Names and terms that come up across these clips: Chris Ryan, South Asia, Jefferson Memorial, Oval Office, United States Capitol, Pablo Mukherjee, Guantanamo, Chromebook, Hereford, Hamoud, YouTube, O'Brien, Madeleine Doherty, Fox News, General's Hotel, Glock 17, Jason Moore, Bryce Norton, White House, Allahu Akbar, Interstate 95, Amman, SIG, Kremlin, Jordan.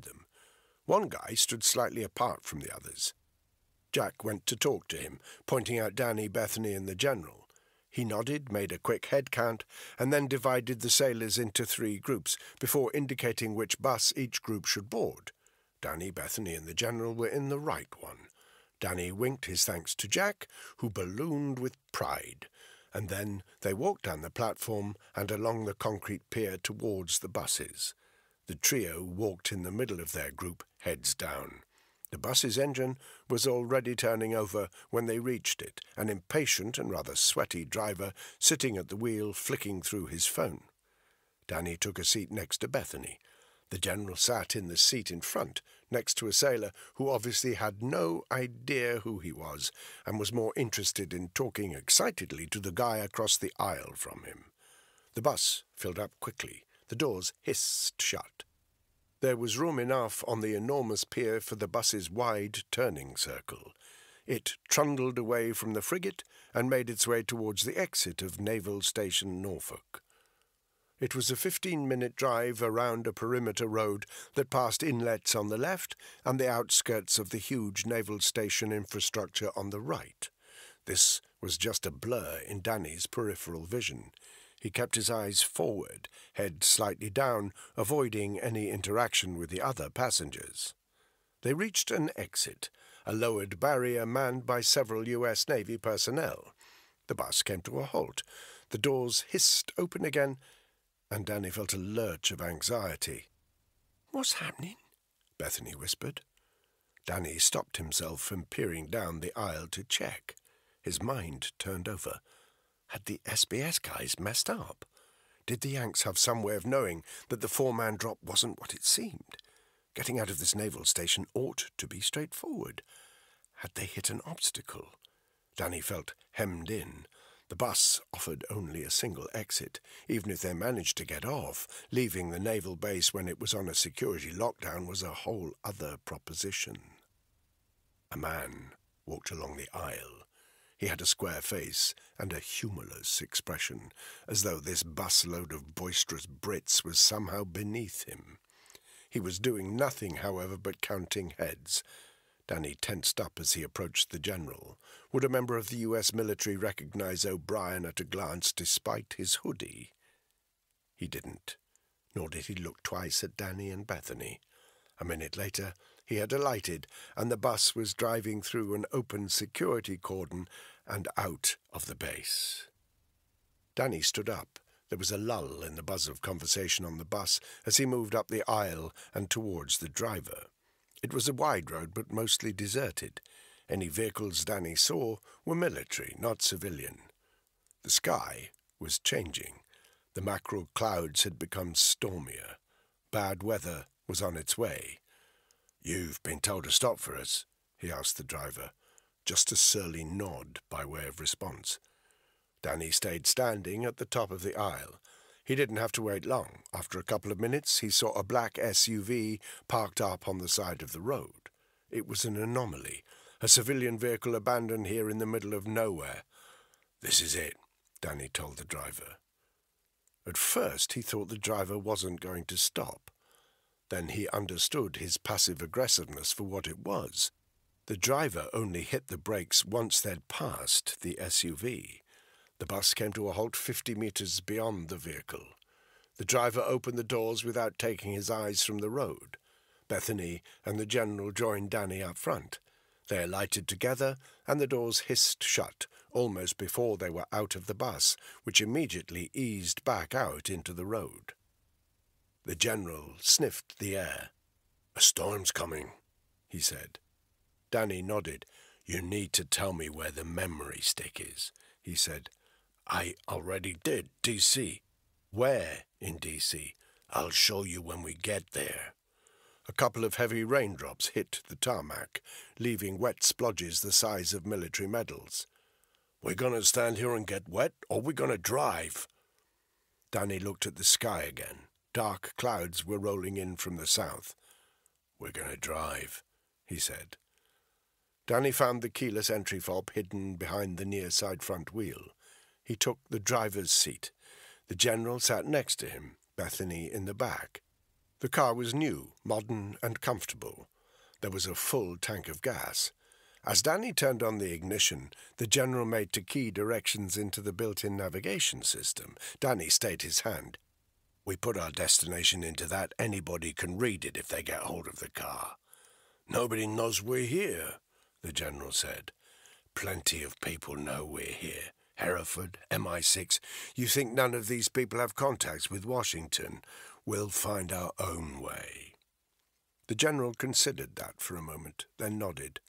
them. One guy stood slightly apart from the others. Jack went to talk to him, pointing out Danny, Bethany and the General. He nodded, made a quick head count, and then divided the sailors into three groups before indicating which bus each group should board. Danny, Bethany and the General were in the right one. Danny winked his thanks to Jack, who ballooned with pride, and then they walked down the platform and along the concrete pier towards the buses. The trio walked in the middle of their group, heads down. The bus's engine was already turning over when they reached it, an impatient and rather sweaty driver sitting at the wheel flicking through his phone. Danny took a seat next to Bethany. The General sat in the seat in front, next to a sailor who obviously had no idea who he was and was more interested in talking excitedly to the guy across the aisle from him. The bus filled up quickly. The doors hissed shut. There was room enough on the enormous pier for the bus's wide turning circle. It trundled away from the frigate and made its way towards the exit of Naval Station Norfolk. It was a 15-minute drive around a perimeter road that passed inlets on the left and the outskirts of the huge naval station infrastructure on the right. This was just a blur in Danny's peripheral vision. He kept his eyes forward, head slightly down, avoiding any interaction with the other passengers. They reached an exit, a lowered barrier manned by several U.S. Navy personnel. The bus came to a halt. The doors hissed open again, and Danny felt a lurch of anxiety. "What's happening?" Bethany whispered. Danny stopped himself from peering down the aisle to check. His mind turned over. Had the SBS guys messed up? Did the Yanks have some way of knowing that the four-man drop wasn't what it seemed? Getting out of this naval station ought to be straightforward. Had they hit an obstacle? Danny felt hemmed in. The bus offered only a single exit, even if they managed to get off. Leaving the naval base when it was on a security lockdown was a whole other proposition. A man walked along the aisle. He had a square face and a humourless expression, as though this busload of boisterous Brits was somehow beneath him. He was doing nothing, however, but counting heads. Danny tensed up as he approached the General. Would a member of the U.S. military recognise O'Brien at a glance despite his hoodie? He didn't, nor did he look twice at Danny and Bethany. A minute later, he had alighted, and the bus was driving through an open security cordon and out of the base. Danny stood up. There was a lull in the buzz of conversation on the bus as he moved up the aisle and towards the driver. It was a wide road, but mostly deserted. Any vehicles Danny saw were military, not civilian. The sky was changing. The mackerel clouds had become stormier. Bad weather was on its way. "You've been told to stop for us?" he asked the driver. Just a surly nod by way of response. Danny stayed standing at the top of the aisle. He didn't have to wait long. After a couple of minutes, he saw a black SUV parked up on the side of the road. It was an anomaly, a civilian vehicle abandoned here in the middle of nowhere. "This is it," Danny told the driver. At first, he thought the driver wasn't going to stop. Then he understood his passive aggressiveness for what it was. The driver only hit the brakes once they'd passed the SUV. The bus came to a halt 50 metres beyond the vehicle. The driver opened the doors without taking his eyes from the road. Bethany and the General joined Danny up front. They alighted together, and the doors hissed shut, almost before they were out of the bus, which immediately eased back out into the road. The General sniffed the air. "A storm's coming," he said. Danny nodded. "You need to tell me where the memory stick is," he said. "I already did, D.C. "Where in D.C.? I'll show you when we get there." A couple of heavy raindrops hit the tarmac, leaving wet splodges the size of military medals. "We're going to stand here and get wet, or we're going to drive." Danny looked at the sky again. Dark clouds were rolling in from the south. "We're going to drive," he said. Danny found the keyless entry fob hidden behind the near side front wheel. He took the driver's seat. The General sat next to him, Bethany in the back. The car was new, modern and comfortable. There was a full tank of gas. As Danny turned on the ignition, the general made to key directions into the built-in navigation system. Danny stayed his hand. We put our destination into that. Anybody can read it if they get hold of the car. Nobody knows we're here, the general said. Plenty of people know we're here. Hereford, MI6. You think none of these people have contacts with Washington? We'll find our own way. The general considered that for a moment, then nodded.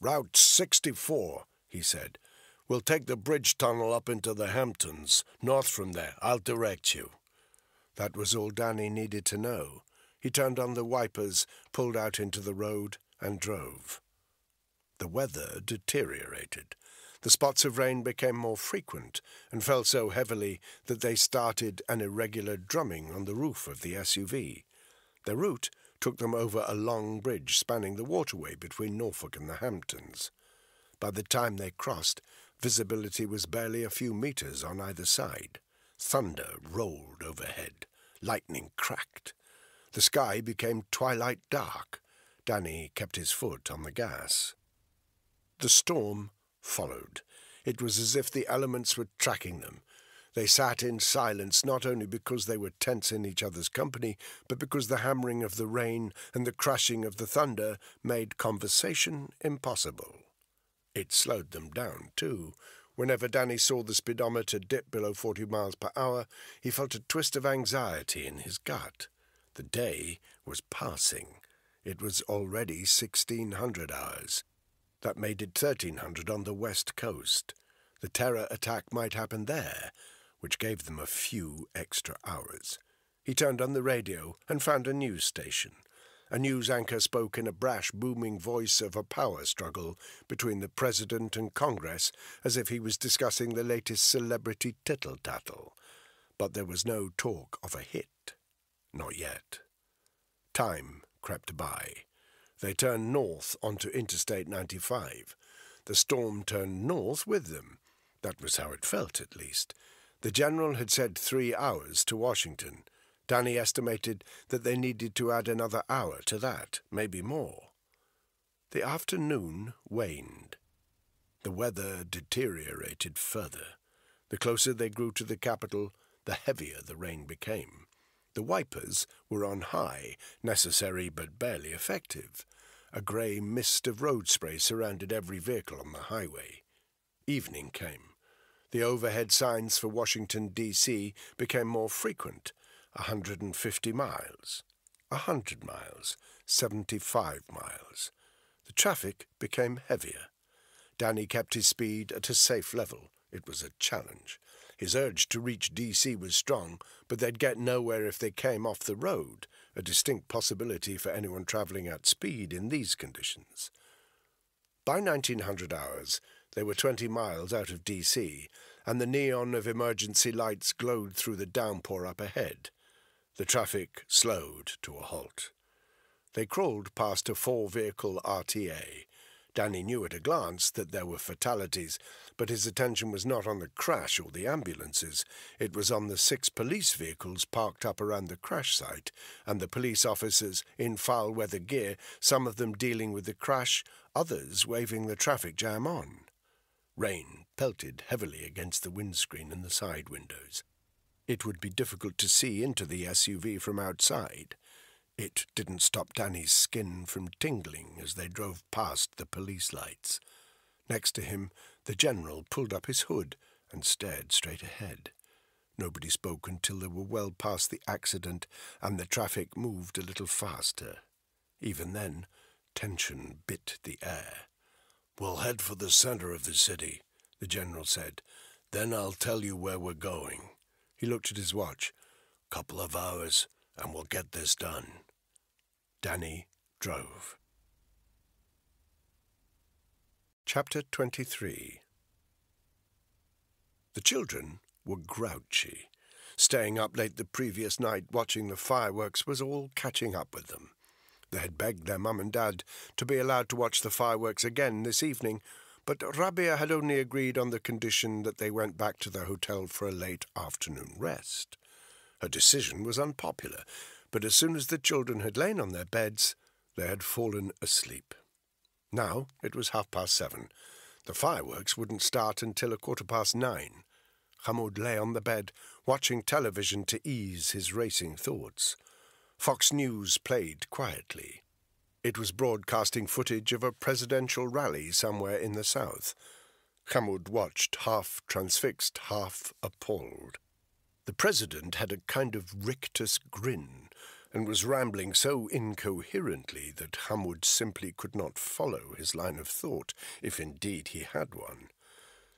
Route 64, he said. We'll take the bridge tunnel up into the Hamptons. North from there. I'll direct you. That was all Danny needed to know. He turned on the wipers, pulled out into the road, and drove. The weather deteriorated. The spots of rain became more frequent and fell so heavily that they started an irregular drumming on the roof of the SUV. Their route took them over a long bridge spanning the waterway between Norfolk and the Hamptons. By the time they crossed, visibility was barely a few metres on either side. Thunder rolled overhead. Lightning cracked. The sky became twilight dark. Danny kept his foot on the gas. The storm followed. It was as if the elements were tracking them. They sat in silence, not only because they were tense in each other's company, but because the hammering of the rain and the crashing of the thunder made conversation impossible. It slowed them down, too. Whenever Danny saw the speedometer dip below 40 miles per hour, he felt a twist of anxiety in his gut. The day was passing. It was already 1600 hours. That made it 1300 on the west coast. The terror attack might happen there, which gave them a few extra hours. He turned on the radio and found a news station. A news anchor spoke in a brash, booming voice of a power struggle between the President and Congress, as if he was discussing the latest celebrity tittle-tattle. But there was no talk of a hit. Not yet. Time crept by. They turned north onto Interstate 95. The storm turned north with them. That was how it felt, at least. The general had said 3 hours to Washington. Danny estimated that they needed to add another hour to that, maybe more. The afternoon waned. The weather deteriorated further. The closer they grew to the capital, the heavier the rain became. The wipers were on high, necessary but barely effective. A grey mist of road spray surrounded every vehicle on the highway. Evening came. The overhead signs for Washington, D.C. became more frequent. 150 miles, 100 miles, 75 miles. The traffic became heavier. Danny kept his speed at a safe level. It was a challenge. His urge to reach D.C. was strong, but they'd get nowhere if they came off the road, a distinct possibility for anyone travelling at speed in these conditions. By 1900 hours, they were 20 miles out of D.C., and the neon of emergency lights glowed through the downpour up ahead. The traffic slowed to a halt. They crawled past a four-vehicle RTA. Danny knew at a glance that there were fatalities, but his attention was not on the crash or the ambulances. It was on the 6 police vehicles parked up around the crash site and the police officers in foul-weather gear, some of them dealing with the crash, others waving the traffic jam on. Rain pelted heavily against the windscreen and the side windows. It would be difficult to see into the SUV from outside. It didn't stop Danny's skin from tingling as they drove past the police lights. Next to him, the general pulled up his hood and stared straight ahead. Nobody spoke until they were well past the accident and the traffic moved a little faster. Even then, tension bit the air. "We'll head for the centre of the city," the general said. "Then I'll tell you where we're going." He looked at his watch. "Couple of hours, and we'll get this done." Danny drove. Chapter 23. The children were grouchy. Staying up late the previous night watching the fireworks was all catching up with them. They had begged their mum and dad to be allowed to watch the fireworks again this evening, but Rabia had only agreed on the condition that they went back to the hotel for a late afternoon rest. Her decision was unpopular, but as soon as the children had lain on their beds, they had fallen asleep. Now it was 7:30. The fireworks wouldn't start until 9:15. Hamoud lay on the bed, watching television to ease his racing thoughts. Fox News played quietly. It was broadcasting footage of a presidential rally somewhere in the South. Hamoud watched, half transfixed, half appalled. The president had a kind of rictus grin and was rambling so incoherently that Hamoud simply could not follow his line of thought, if indeed he had one.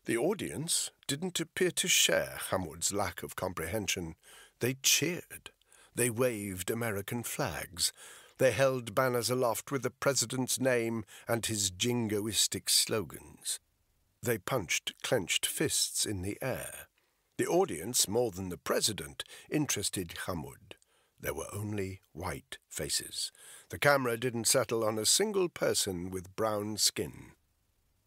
The audience didn't appear to share Hamoud's lack of comprehension. They cheered. They waved American flags. They held banners aloft with the president's name and his jingoistic slogans. They punched clenched fists in the air. The audience, more than the president, interested Hamoud. There were only white faces. The camera didn't settle on a single person with brown skin.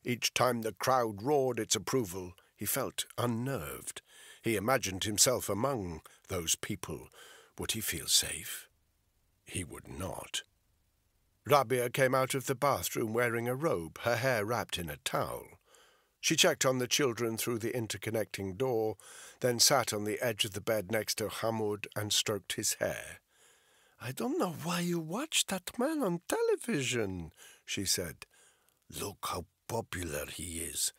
Each time the crowd roared its approval, he felt unnerved. He imagined himself among those people. Would he feel safe? He would not. Rabia came out of the bathroom wearing a robe, her hair wrapped in a towel. She checked on the children through the interconnecting door, then sat on the edge of the bed next to Hamoud and stroked his hair. "I don't know why you watch that man on television," she said. "Look how popular he is,"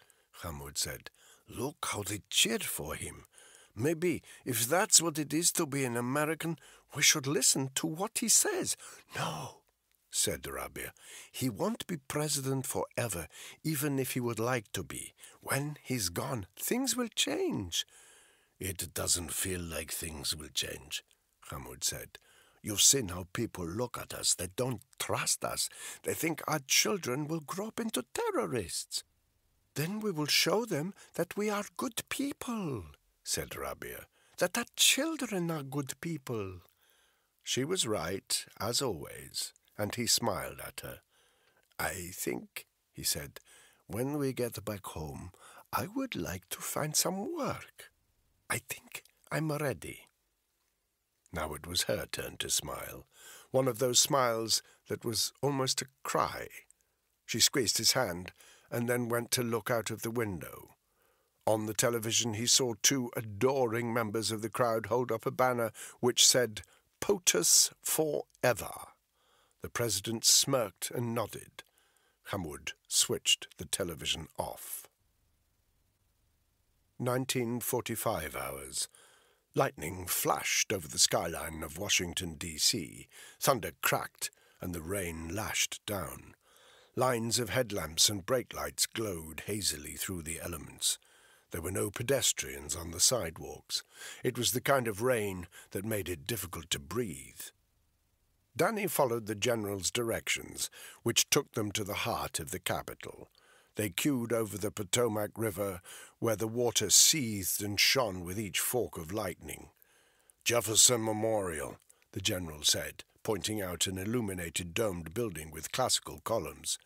Hamoud said. "Look how they cheer for him. Maybe, if that's what it is to be an American, we should listen to what he says." "No," said Rabia. "He won't be president forever, even if he would like to be. When he's gone, things will change." "It doesn't feel like things will change," Hamoud said. "You've seen how people look at us. They don't trust us. They think our children will grow up into terrorists." "Then we will show them that we are good people," said Rabia, "that our children are good people." She was right, as always, and he smiled at her. "I think," he said, "when we get back home, I would like to find some work. I think I'm ready." Now it was her turn to smile, one of those smiles that was almost a cry. She squeezed his hand and then went to look out of the window. On the television, he saw two adoring members of the crowd hold up a banner which said, "POTUS forever." The president smirked and nodded. Hamoud switched the television off. 19:45 hours. Lightning flashed over the skyline of Washington, D.C. Thunder cracked and the rain lashed down. Lines of headlamps and brake lights glowed hazily through the elements. There were no pedestrians on the sidewalks. It was the kind of rain that made it difficult to breathe. Danny followed the general's directions, which took them to the heart of the Capitol. They queued over the Potomac River, where the water seethed and shone with each fork of lightning. "Jefferson Memorial," the general said, pointing out an illuminated domed building with classical columns.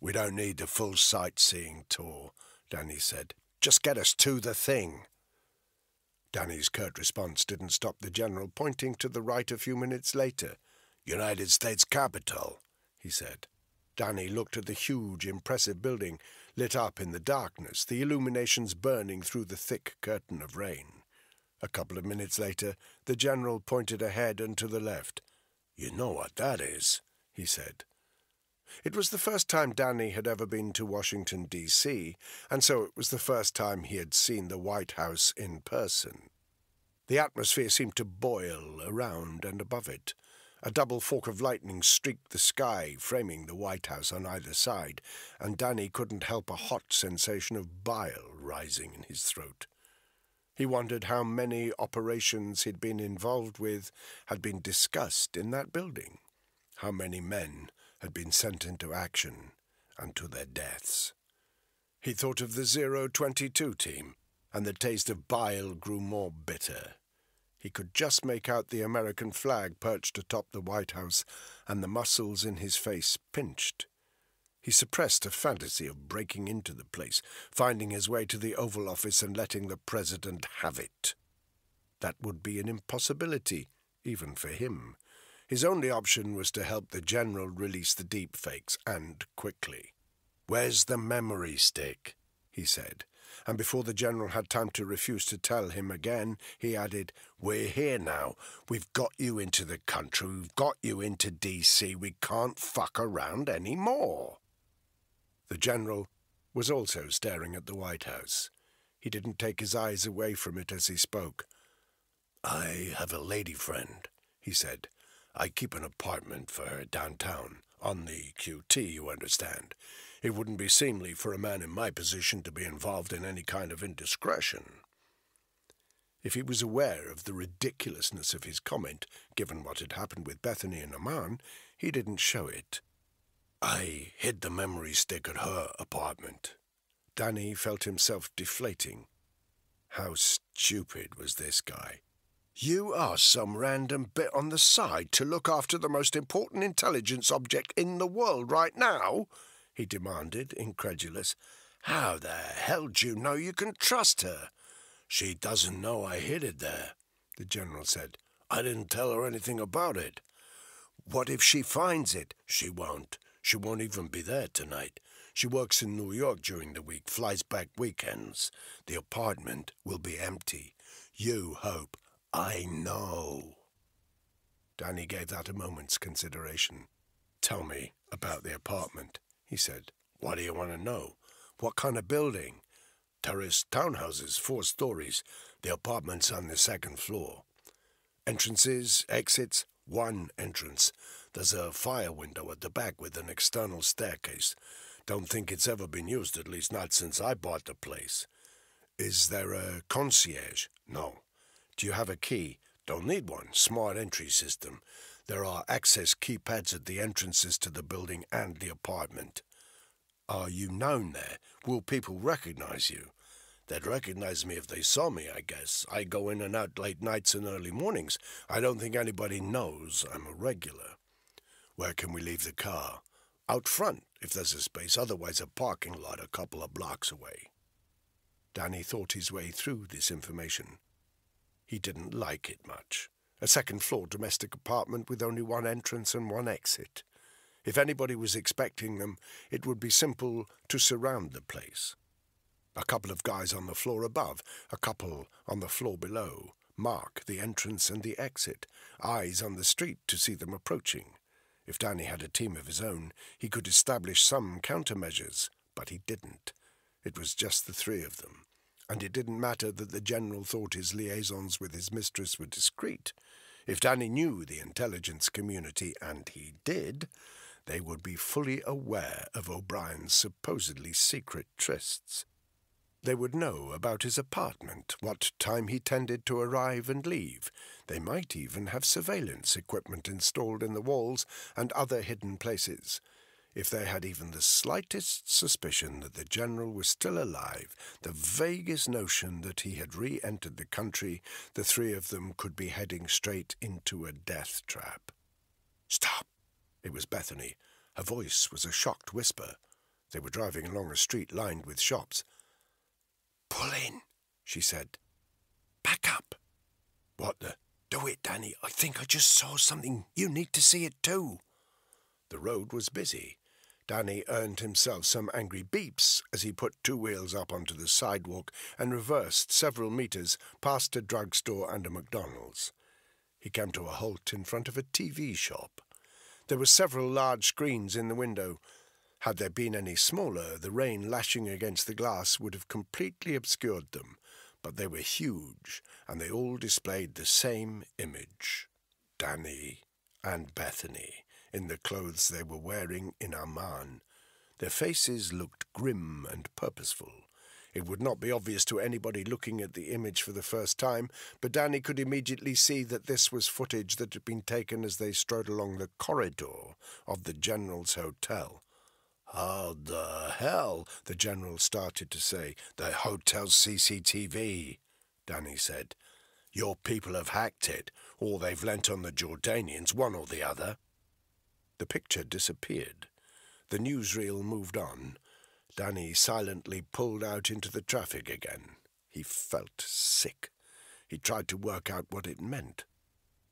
"We don't need a full sightseeing tour," Danny said. "Just get us to the thing." Danny's curt response didn't stop the general, pointing to the right a few minutes later. "United States Capitol," he said. Danny looked at the huge, impressive building, lit up in the darkness, the illuminations burning through the thick curtain of rain. A couple of minutes later, the general pointed ahead and to the left. "You know what that is," he said. It was the first time Danny had ever been to Washington, D.C., and so it was the first time he had seen the White House in person. The atmosphere seemed to boil around and above it. A double fork of lightning streaked the sky, framing the White House on either side, and Danny couldn't help a hot sensation of bile rising in his throat. He wondered how many operations he'd been involved with had been discussed in that building, how many men had been sent into action and to their deaths. He thought of the Zero 22 team, and the taste of bile grew more bitter. He could just make out the American flag perched atop the White House, and the muscles in his face pinched. He suppressed a fantasy of breaking into the place, finding his way to the Oval Office and letting the president have it. That would be an impossibility, even for him. His only option was to help the general release the deepfakes, and quickly. "Where's the memory stick?" he said, and before the general had time to refuse to tell him again, he added, "We're here now. We've got you into the country. We've got you into D.C. We can't fuck around any more." The general was also staring at the White House. He didn't take his eyes away from it as he spoke. "I have a lady friend," he said. "I keep an apartment for her downtown, on the QT, you understand. It wouldn't be seemly for a man in my position to be involved in any kind of indiscretion." If he was aware of the ridiculousness of his comment, given what had happened with Bethany and Amman, he didn't show it. "I hid the memory stick at her apartment." Danny felt himself deflating. How stupid was this guy? "You are some random bit on the side to look after the most important intelligence object in the world right now?" he demanded, incredulous. "How the hell do you know you can trust her?" "She doesn't know I hid it there," the general said. "I didn't tell her anything about it." "What if she finds it?" "She won't. She won't even be there tonight. She works in New York during the week, flies back weekends. The apartment will be empty. You hope. I know." Danny gave that a moment's consideration. "Tell me about the apartment," he said. "What do you want to know? What kind of building?" "Terraced townhouses, 4 stories. The apartment's on the 2nd floor. "Entrances, exits?" "One entrance. There's a fire window at the back with an external staircase. Don't think it's ever been used, at least not since I bought the place." "Is there a concierge?" "No." "Do you have a key?" "Don't need one. Smart entry system. There are access keypads at the entrances to the building and the apartment." "Are you known there? Will people recognize you?" "They'd recognize me if they saw me, I guess. I go in and out late nights and early mornings. I don't think anybody knows I'm a regular." "Where can we leave the car?" "Out front, if there's a space. Otherwise, a parking lot a couple of blocks away." Danny thought his way through this information. He didn't like it much. A 2nd-floor domestic apartment with only one entrance and one exit. If anybody was expecting them, it would be simple to surround the place. A couple of guys on the floor above, a couple on the floor below, mark the entrance and the exit, eyes on the street to see them approaching. If Danny had a team of his own, he could establish some countermeasures, but he didn't. It was just the three of them. And it didn't matter that the general thought his liaisons with his mistress were discreet. If Danny knew the intelligence community, and he did, they would be fully aware of O'Brien's supposedly secret trysts. They would know about his apartment, what time he tended to arrive and leave. They might even have surveillance equipment installed in the walls and other hidden places. If they had even the slightest suspicion that the general was still alive, the vaguest notion that he had re-entered the country, the three of them could be heading straight into a death trap. "Stop!" It was Bethany. Her voice was a shocked whisper. They were driving along a street lined with shops. "Pull in," she said. "Back up." "What the—" "Do it, Danny. I think I just saw something. You need to see it too." The road was busy. Danny earned himself some angry beeps as he put two wheels up onto the sidewalk and reversed several meters past a drugstore and a McDonald's. He came to a halt in front of a TV shop. There were several large screens in the window. Had there been any smaller, the rain lashing against the glass would have completely obscured them, but they were huge, and they all displayed the same image. Danny and Bethany, in the clothes they were wearing in Amman. Their faces looked grim and purposeful. It would not be obvious to anybody looking at the image for the first time, but Danny could immediately see that this was footage that had been taken as they strode along the corridor of the General's Hotel. "How the hell?" the General started to say. "The hotel's CCTV," Danny said. "Your people have hacked it, or they've lent on the Jordanians, one or the other." The picture disappeared. The newsreel moved on. Danny silently pulled out into the traffic again. He felt sick. He tried to work out what it meant.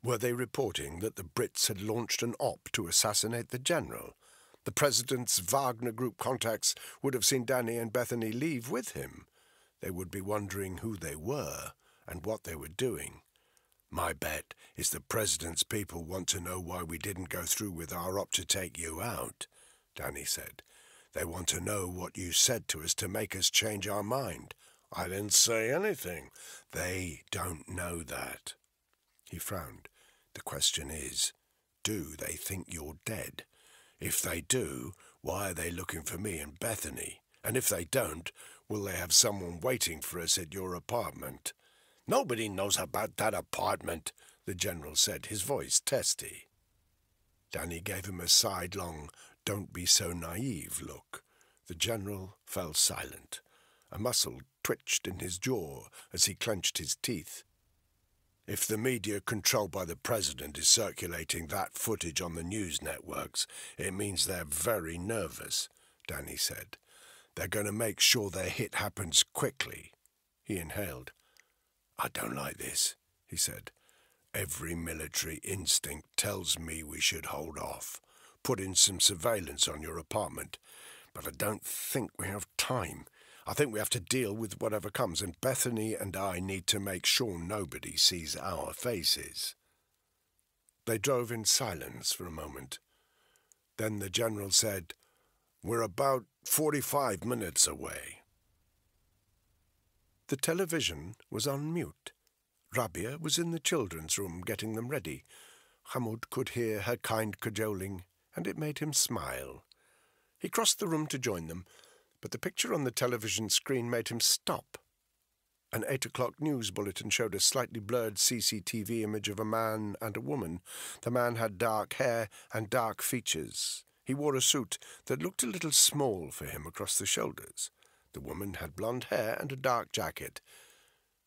Were they reporting that the Brits had launched an op to assassinate the general? The president's Wagner Group contacts would have seen Danny and Bethany leave with him. They would be wondering who they were and what they were doing. My bet is the president's people want to know why we didn't go through with our op to take you out, Danny said. They want to know what you said to us to make us change our mind. I didn't say anything. They don't know that. He frowned. The question is, do they think you're dead? If they do, why are they looking for me and Bethany? And if they don't, will they have someone waiting for us at your apartment? Nobody knows about that apartment, the general said, his voice testy. Danny gave him a sidelong, don't be so naive look. The general fell silent. A muscle twitched in his jaw as he clenched his teeth. If the media controlled by the president is circulating that footage on the news networks, it means they're very nervous, Danny said. They're going to make sure their hit happens quickly. He inhaled. I don't like this, he said. Every military instinct tells me we should hold off, put in some surveillance on your apartment. But I don't think we have time. I think we have to deal with whatever comes, and Bethany and I need to make sure nobody sees our faces. They drove in silence for a moment. Then the general said, We're about 45 minutes away. The television was on mute. Rabia was in the children's room getting them ready. Hamoud could hear her kind cajoling, and it made him smile. He crossed the room to join them, but the picture on the television screen made him stop. An 8 o'clock news bulletin showed a slightly blurred CCTV image of a man and a woman. The man had dark hair and dark features. He wore a suit that looked a little small for him across the shoulders. The woman had blonde hair and a dark jacket.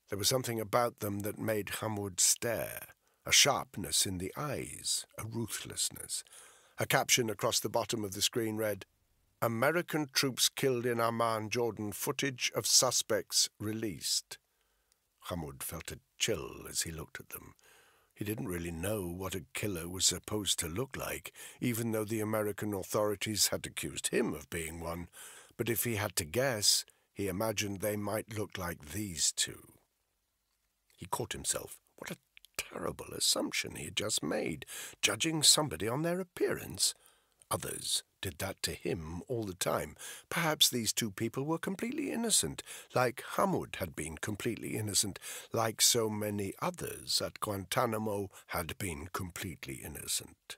There was something about them that made Hamoud stare, a sharpness in the eyes, a ruthlessness. A caption across the bottom of the screen read, American troops killed in Amman, Jordan. Footage of suspects released. Hamoud felt a chill as he looked at them. He didn't really know what a killer was supposed to look like, even though the American authorities had accused him of being one. But if he had to guess, he imagined they might look like these two. He caught himself. What a terrible assumption he had just made, judging somebody on their appearance. Others did that to him all the time. Perhaps these two people were completely innocent, like Hamoud had been completely innocent, like so many others at Guantanamo had been completely innocent.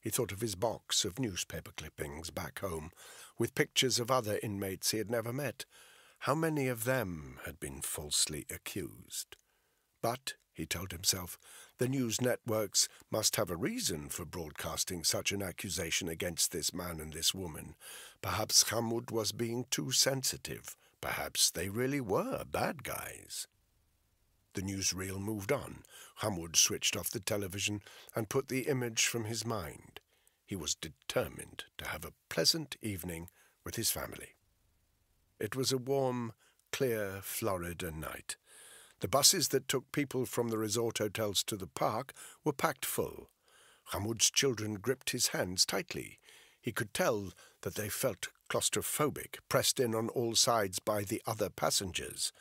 He thought of his box of newspaper clippings back home, with pictures of other inmates he had never met. How many of them had been falsely accused? But, he told himself, the news networks must have a reason for broadcasting such an accusation against this man and this woman. Perhaps Hamoud was being too sensitive. Perhaps they really were bad guys. The newsreel moved on. Hamoud switched off the television and put the image from his mind. He was determined to have a pleasant evening with his family. It was a warm, clear Florida night. The buses that took people from the resort hotels to the park were packed full. Hamoud's children gripped his hands tightly. He could tell that they felt claustrophobic, pressed in on all sides by the other passengers.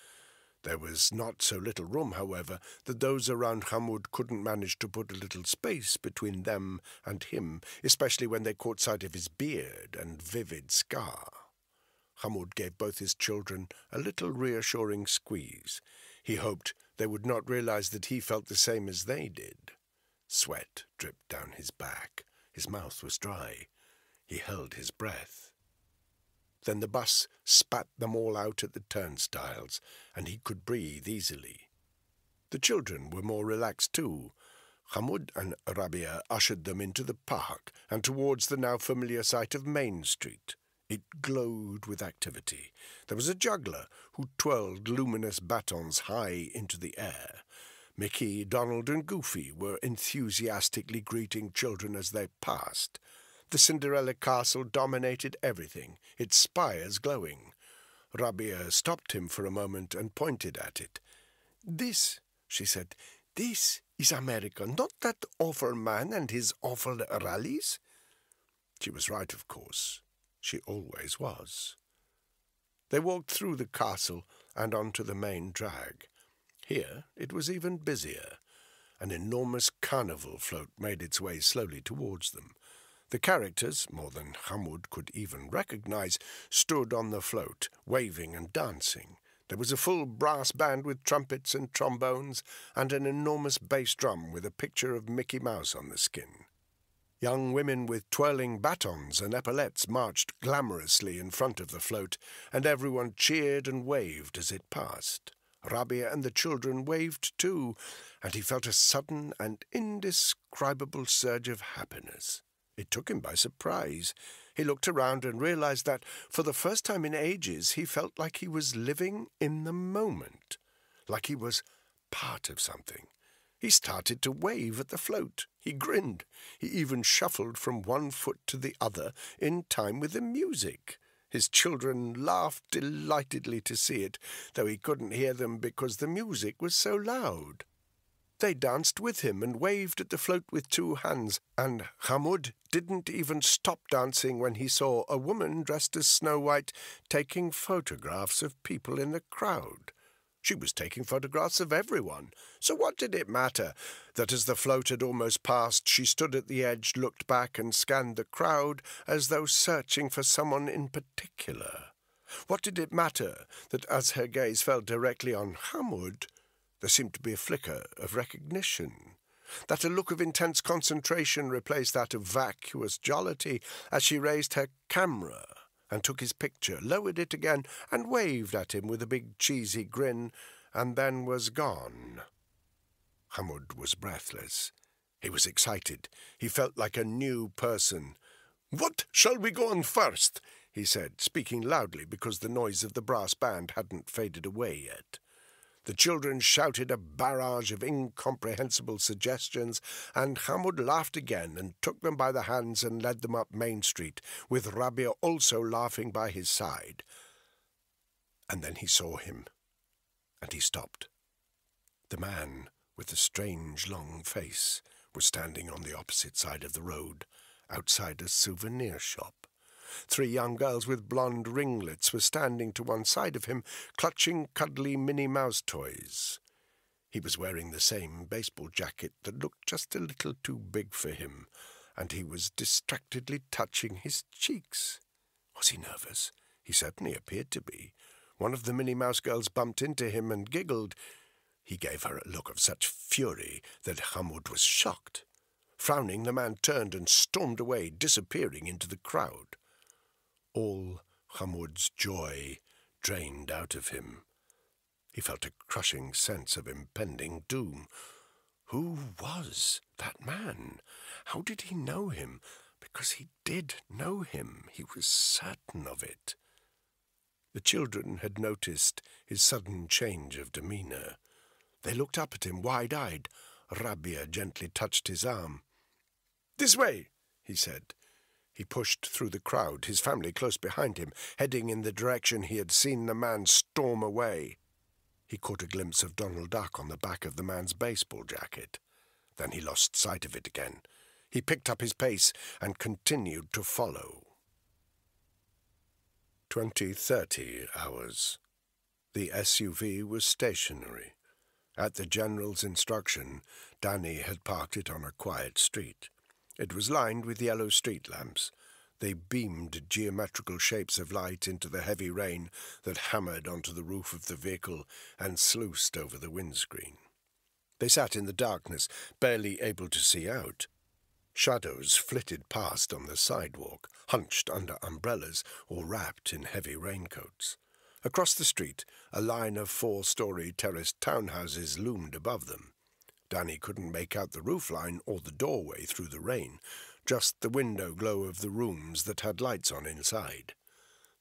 There was not so little room, however, that those around Hamoud couldn't manage to put a little space between them and him, especially when they caught sight of his beard and vivid scar. Hamoud gave both his children a little reassuring squeeze. He hoped they would not realize that he felt the same as they did. Sweat dripped down his back. His mouth was dry. He held his breath. Then the bus spat them all out at the turnstiles, and he could breathe easily. The children were more relaxed too. Hamoud and Rabia ushered them into the park and towards the now familiar sight of Main Street. It glowed with activity. There was a juggler who twirled luminous batons high into the air. Mickey, Donald, and Goofy were enthusiastically greeting children as they passed. The Cinderella castle dominated everything, its spires glowing. Rabia stopped him for a moment and pointed at it. This, she said, This is America, not that awful man and his awful rallies. She was right, of course. She always was. They walked through the castle and onto the main drag. Here it was even busier. An enormous carnival float made its way slowly towards them. The characters, more than Hamoud could even recognize, stood on the float, waving and dancing. There was a full brass band with trumpets and trombones and an enormous bass drum with a picture of Mickey Mouse on the skin. Young women with twirling batons and epaulettes marched glamorously in front of the float, and everyone cheered and waved as it passed. Rabia and the children waved too, and he felt a sudden and indescribable surge of happiness. It took him by surprise. He looked around and realized that, for the first time in ages, he felt like he was living in the moment, like he was part of something. He started to wave at the float. He grinned. He even shuffled from one foot to the other in time with the music. His children laughed delightedly to see it, though he couldn't hear them because the music was so loud. They danced with him and waved at the float with two hands, and Hamoud didn't even stop dancing when he saw a woman dressed as Snow White taking photographs of people in the crowd. She was taking photographs of everyone, so what did it matter that as the float had almost passed, she stood at the edge, looked back and scanned the crowd as though searching for someone in particular? What did it matter that as her gaze fell directly on Hamoud, there seemed to be a flicker of recognition, that a look of intense concentration replaced that of vacuous jollity as she raised her camera and took his picture, lowered it again and waved at him with a big cheesy grin, and then was gone. Hamoud was breathless. He was excited. He felt like a new person. "What shall we go on first?" he said, speaking loudly because the noise of the brass band hadn't faded away yet. The children shouted a barrage of incomprehensible suggestions, and Hamoud laughed again and took them by the hands and led them up Main Street, with Rabia also laughing by his side. And then he saw him, and he stopped. The man with the strange long face was standing on the opposite side of the road, outside a souvenir shop. Three young girls with blonde ringlets were standing to one side of him, clutching cuddly Minnie Mouse toys. He was wearing the same baseball jacket that looked just a little too big for him, and he was distractedly touching his cheeks. Was he nervous? He certainly appeared to be. One of the Minnie Mouse girls bumped into him and giggled. He gave her a look of such fury that Hamoud was shocked. Frowning, the man turned and stormed away, disappearing into the crowd. All Hamoud's joy drained out of him. He felt a crushing sense of impending doom. Who was that man? How did he know him? Because he did know him. He was certain of it. The children had noticed his sudden change of demeanour. They looked up at him, wide-eyed. Rabia gently touched his arm. "This way," he said. He pushed through the crowd, his family close behind him, heading in the direction he had seen the man storm away. He caught a glimpse of Donald Duck on the back of the man's baseball jacket. Then he lost sight of it again. He picked up his pace and continued to follow. 20:30 hours. The SUV was stationary. At the general's instruction, Danny had parked it on a quiet street. It was lined with yellow street lamps. They beamed geometrical shapes of light into the heavy rain that hammered onto the roof of the vehicle and sluiced over the windscreen. They sat in the darkness, barely able to see out. Shadows flitted past on the sidewalk, hunched under umbrellas or wrapped in heavy raincoats. Across the street, a line of four-story terraced townhouses loomed above them. Danny couldn't make out the roofline or the doorway through the rain, just the window glow of the rooms that had lights on inside.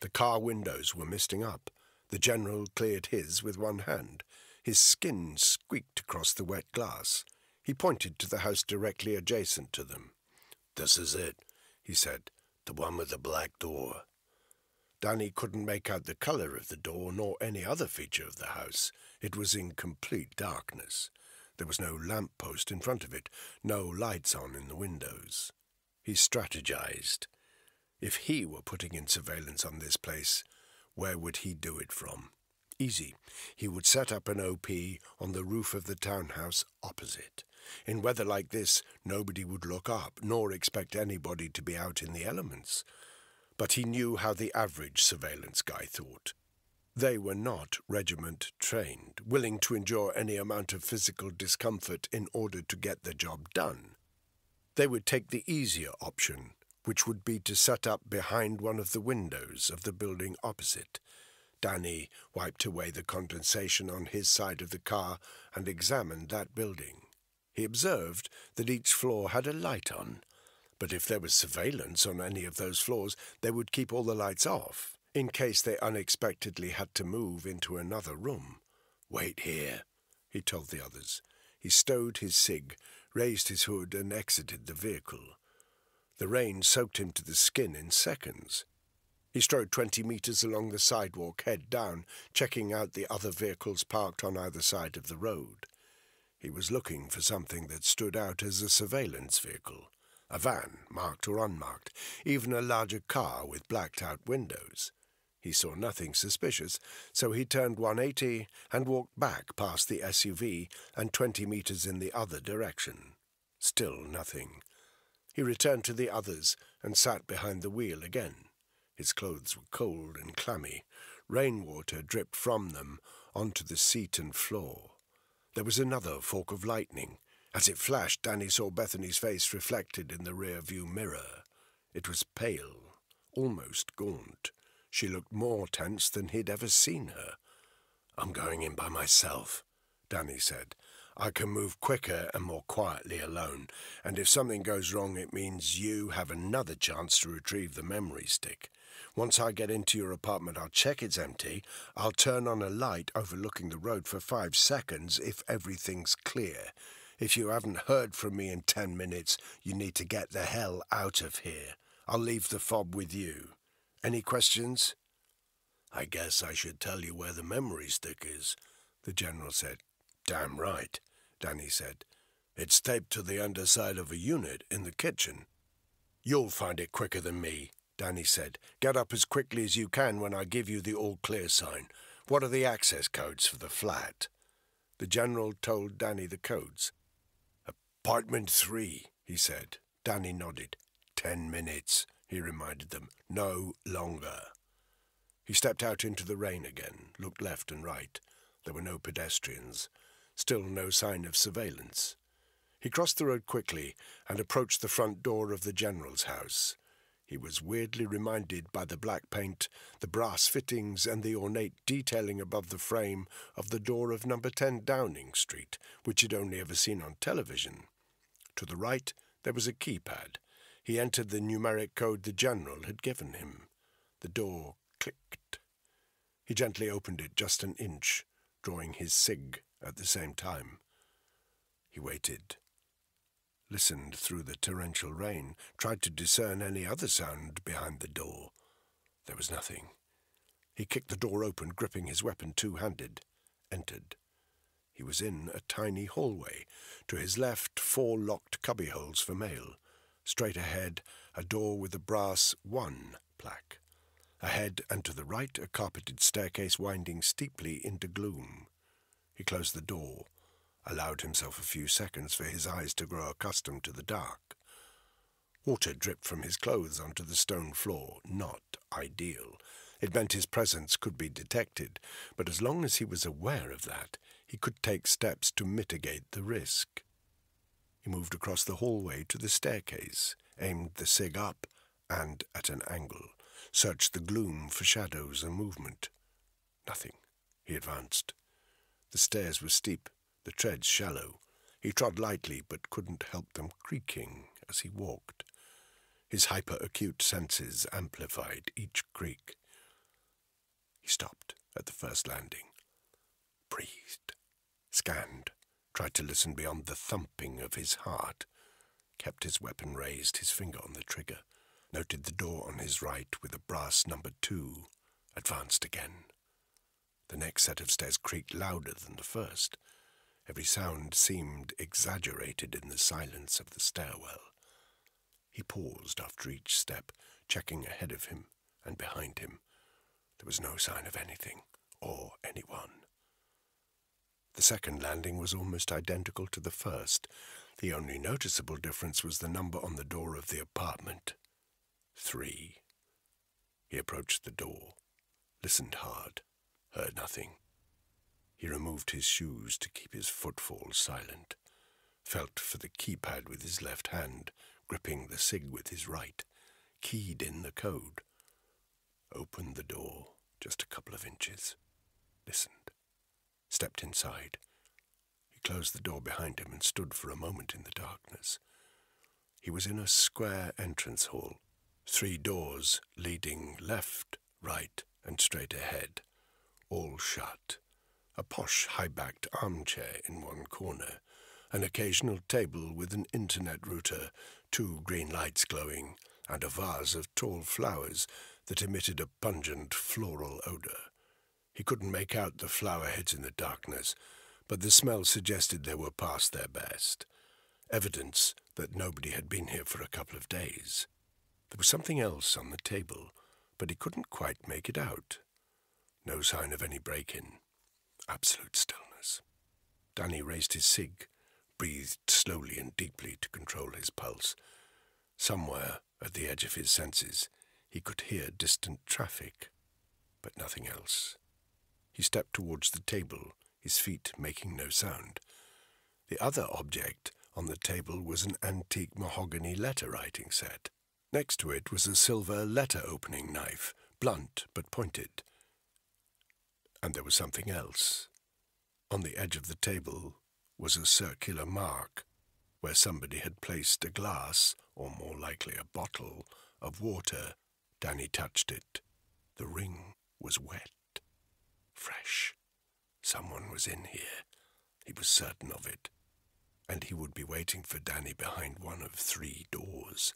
The car windows were misting up. The general cleared his with one hand. His skin squeaked across the wet glass. He pointed to the house directly adjacent to them. "This is it," he said, "the one with the black door." Danny couldn't make out the colour of the door nor any other feature of the house. It was in complete darkness. There was no lamppost in front of it, no lights on in the windows. He strategized. If he were putting in surveillance on this place, where would he do it from? Easy. He would set up an OP on the roof of the townhouse opposite. In weather like this, nobody would look up, nor expect anybody to be out in the elements. But he knew how the average surveillance guy thought. They were not regiment-trained, willing to endure any amount of physical discomfort in order to get the job done. They would take the easier option, which would be to set up behind one of the windows of the building opposite. Danny wiped away the condensation on his side of the car and examined that building. He observed that each floor had a light on, but if there was surveillance on any of those floors, they would keep all the lights off, in case they unexpectedly had to move into another room. "Wait here," he told the others. He stowed his cig, raised his hood, and exited the vehicle. The rain soaked him to the skin in seconds. He strode 20 meters along the sidewalk, head down, checking out the other vehicles parked on either side of the road. He was looking for something that stood out as a surveillance vehicle. A van, marked or unmarked, even a larger car with blacked-out windows. He saw nothing suspicious, so he turned 180 and walked back past the SUV and 20 meters in the other direction. Still nothing. He returned to the others and sat behind the wheel again. His clothes were cold and clammy. Rainwater dripped from them onto the seat and floor. There was another fork of lightning. As it flashed, Danny saw Bethany's face reflected in the rear-view mirror. It was pale, almost gaunt. She looked more tense than he'd ever seen her. "I'm going in by myself," Danny said. "I can move quicker and more quietly alone, and if something goes wrong, it means you have another chance to retrieve the memory stick. Once I get into your apartment, I'll check it's empty. I'll turn on a light overlooking the road for 5 seconds if everything's clear. If you haven't heard from me in 10 minutes, you need to get the hell out of here. I'll leave the fob with you. Any questions?" "I guess I should tell you where the memory stick is," the general said. "Damn right," Danny said. "It's taped to the underside of a unit in the kitchen." "You'll find it quicker than me," Danny said. "Get up as quickly as you can when I give you the all-clear sign. What are the access codes for the flat?" The general told Danny the codes. "Apartment 3, he said. Danny nodded. 10 minutes, he reminded them. "No longer." He stepped out into the rain again, looked left and right. There were no pedestrians. Still no sign of surveillance. He crossed the road quickly and approached the front door of the general's house. He was weirdly reminded by the black paint, the brass fittings and the ornate detailing above the frame of the door of number 10 Downing Street, which he'd only ever seen on television. To the right, there was a keypad. He entered the numeric code the general had given him. The door clicked. He gently opened it just an inch, drawing his cig at the same time. He waited, listened through the torrential rain, tried to discern any other sound behind the door. There was nothing. He kicked the door open, gripping his weapon two-handed, entered. He was in a tiny hallway. To his left, 4 locked cubbyholes for mail. Straight ahead, a door with a brass 1 plaque. Ahead and to the right, a carpeted staircase winding steeply into gloom. He closed the door, allowed himself a few seconds for his eyes to grow accustomed to the dark. Water dripped from his clothes onto the stone floor, not ideal. It meant his presence could be detected, but as long as he was aware of that, he could take steps to mitigate the risk. He moved across the hallway to the staircase, aimed the cig up and at an angle, searched the gloom for shadows and movement. Nothing. He advanced. The stairs were steep, the treads shallow. He trod lightly but couldn't help them creaking as he walked. His hyper-acute senses amplified each creak. He stopped at the first landing, breathed, scanned, tried to listen beyond the thumping of his heart, kept his weapon raised, his finger on the trigger, noted the door on his right with a brass number 2, advanced again. The next set of stairs creaked louder than the first. Every sound seemed exaggerated in the silence of the stairwell. He paused after each step, checking ahead of him and behind him. There was no sign of anything or anyone. The second landing was almost identical to the first. The only noticeable difference was the number on the door of the apartment. 3. He approached the door, listened hard, heard nothing. He removed his shoes to keep his footfall silent, felt for the keypad with his left hand, gripping the SIG with his right, keyed in the code, opened the door just a couple of inches, listened, stepped inside. He closed the door behind him and stood for a moment in the darkness. He was in a square entrance hall, 3 doors leading left, right, and straight ahead, all shut. A posh, high-backed armchair in one corner, an occasional table with an internet router, 2 green lights glowing, and a vase of tall flowers that emitted a pungent floral odour. He couldn't make out the flower heads in the darkness, but the smell suggested they were past their best, evidence that nobody had been here for a couple of days. There was something else on the table, but he couldn't quite make it out. No sign of any break-in. Absolute stillness. Danny raised his SIG, breathed slowly and deeply to control his pulse. Somewhere, at the edge of his senses, he could hear distant traffic, but nothing else. He stepped towards the table, his feet making no sound. The other object on the table was an antique mahogany letter-writing set. Next to it was a silver letter-opening knife, blunt but pointed. And there was something else. On the edge of the table was a circular mark where somebody had placed a glass, or more likely a bottle, of water. Danny touched it. The ring was wet, fresh. Someone was in here. He was certain of it. And he would be waiting for Danny behind one of 3 doors.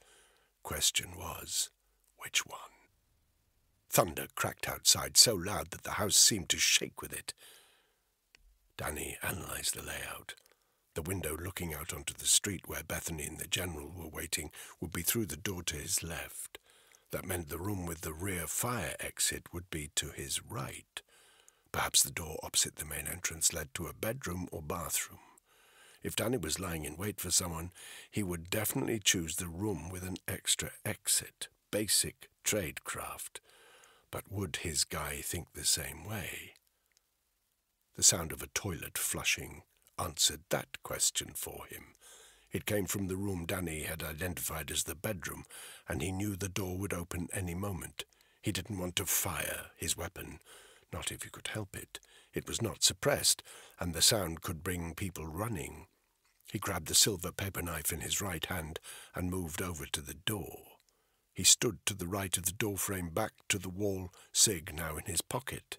Question was, which one? Thunder cracked outside so loud that the house seemed to shake with it. Danny analysed the layout. The window looking out onto the street where Bethany and the General were waiting would be through the door to his left. That meant the room with the rear fire exit would be to his right. Perhaps the door opposite the main entrance led to a bedroom or bathroom. If Danny was lying in wait for someone, he would definitely choose the room with an extra exit. Basic tradecraft. But would his guy think the same way? The sound of a toilet flushing answered that question for him. It came from the room Danny had identified as the bedroom, and he knew the door would open any moment. He didn't want to fire his weapon, not if he could help it. It was not suppressed, and the sound could bring people running. He grabbed the silver paper knife in his right hand and moved over to the door. He stood to the right of the doorframe, back to the wall, SIG now in his pocket.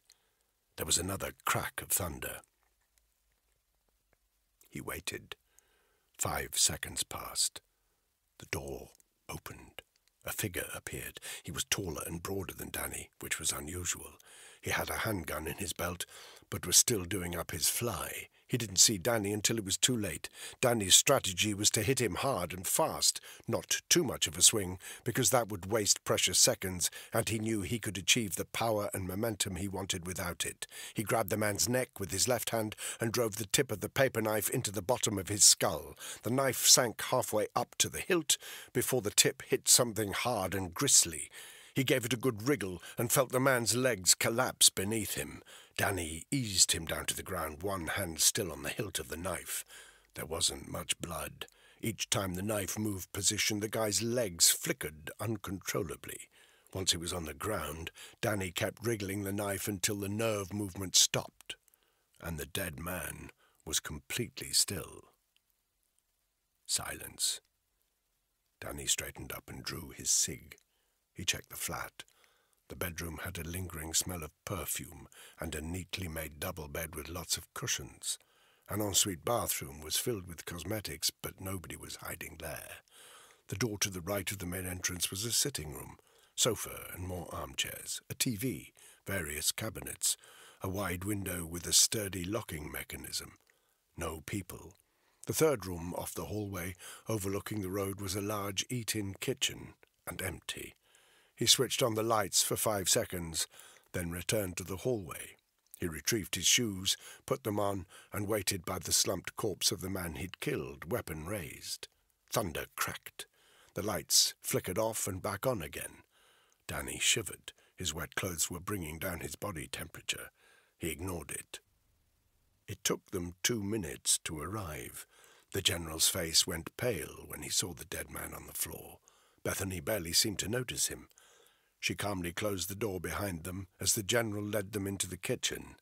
There was another crack of thunder. He waited. 5 seconds passed. The door opened. A figure appeared. He was taller and broader than Danny, which was unusual. He had a handgun in his belt, but was still doing up his fly. He didn't see Danny until it was too late. Danny's strategy was to hit him hard and fast, not too much of a swing, because that would waste precious seconds, and he knew he could achieve the power and momentum he wanted without it. He grabbed the man's neck with his left hand and drove the tip of the paper knife into the bottom of his skull. The knife sank halfway up to the hilt before the tip hit something hard and gristly. He gave it a good wriggle and felt the man's legs collapse beneath him. Danny eased him down to the ground, one hand still on the hilt of the knife. There wasn't much blood. Each time the knife moved position, the guy's legs flickered uncontrollably. Once he was on the ground, Danny kept wriggling the knife until the nerve movement stopped, and the dead man was completely still. Silence. Danny straightened up and drew his SIG. He checked the flat. The bedroom had a lingering smell of perfume and a neatly made double bed with lots of cushions. An ensuite bathroom was filled with cosmetics, but nobody was hiding there. The door to the right of the main entrance was a sitting room, sofa and more armchairs, a TV, various cabinets, a wide window with a sturdy locking mechanism. no people. The third room off the hallway, overlooking the road, was a large eat-in kitchen, and empty. He switched on the lights for 5 seconds, then returned to the hallway. He retrieved his shoes, put them on, and waited by the slumped corpse of the man he'd killed, weapon raised. Thunder cracked. The lights flickered off and back on again. Danny shivered. His wet clothes were bringing down his body temperature. He ignored it. It took them 2 minutes to arrive. The general's face went pale when he saw the dead man on the floor. Bethany barely seemed to notice him. She calmly closed the door behind them as the general led them into the kitchen.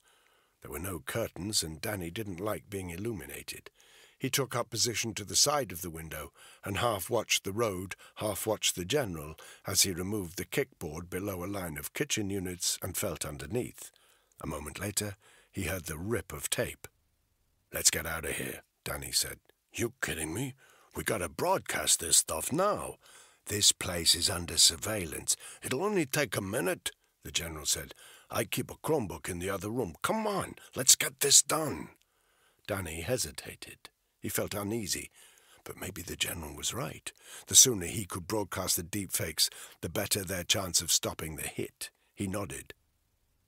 There were no curtains, and Danny didn't like being illuminated. He took up position to the side of the window and half-watched the road, half-watched the general, as he removed the kickboard below a line of kitchen units and felt underneath. A moment later, he heard the rip of tape. "Let's get out of here," Danny said. "You kidding me? We gotta broadcast this stuff now. This place is under surveillance. It'll only take a minute," the general said. "I keep a Chromebook in the other room. Come on, let's get this done." Danny hesitated. He felt uneasy. But maybe the general was right. The sooner he could broadcast the deepfakes, the better their chance of stopping the hit. He nodded.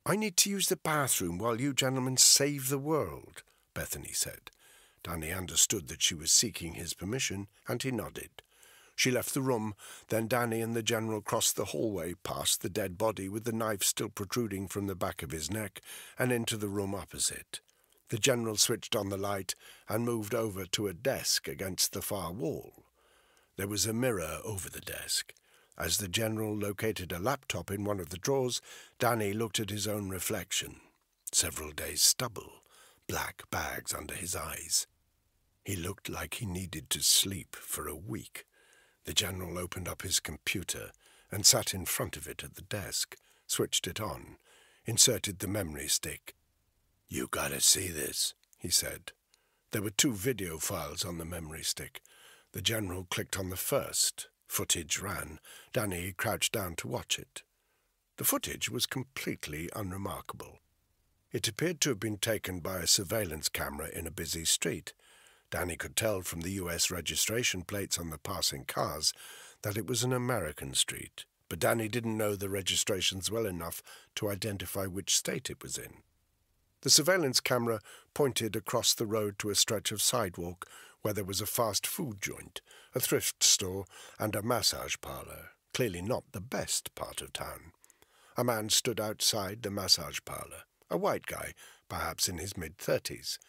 "I need to use the bathroom while you gentlemen save the world," Bethany said. Danny understood that she was seeking his permission, and he nodded. She left the room, then Danny and the general crossed the hallway past the dead body with the knife still protruding from the back of his neck and into the room opposite. The general switched on the light and moved over to a desk against the far wall. There was a mirror over the desk. As the general located a laptop in one of the drawers, Danny looked at his own reflection. Several days' stubble, black bags under his eyes. He looked like he needed to sleep for a week. The general opened up his computer and sat in front of it at the desk, switched it on, inserted the memory stick. "You gotta see this," he said. There were 2 video files on the memory stick. The general clicked on the first. Footage ran. Danny crouched down to watch it. The footage was completely unremarkable. It appeared to have been taken by a surveillance camera in a busy street. Danny could tell from the U.S. registration plates on the passing cars that it was an American street, but Danny didn't know the registrations well enough to identify which state it was in. The surveillance camera pointed across the road to a stretch of sidewalk where there was a fast food joint, a thrift store, and a massage parlour, clearly not the best part of town. A man stood outside the massage parlour, a white guy, perhaps in his mid-30s.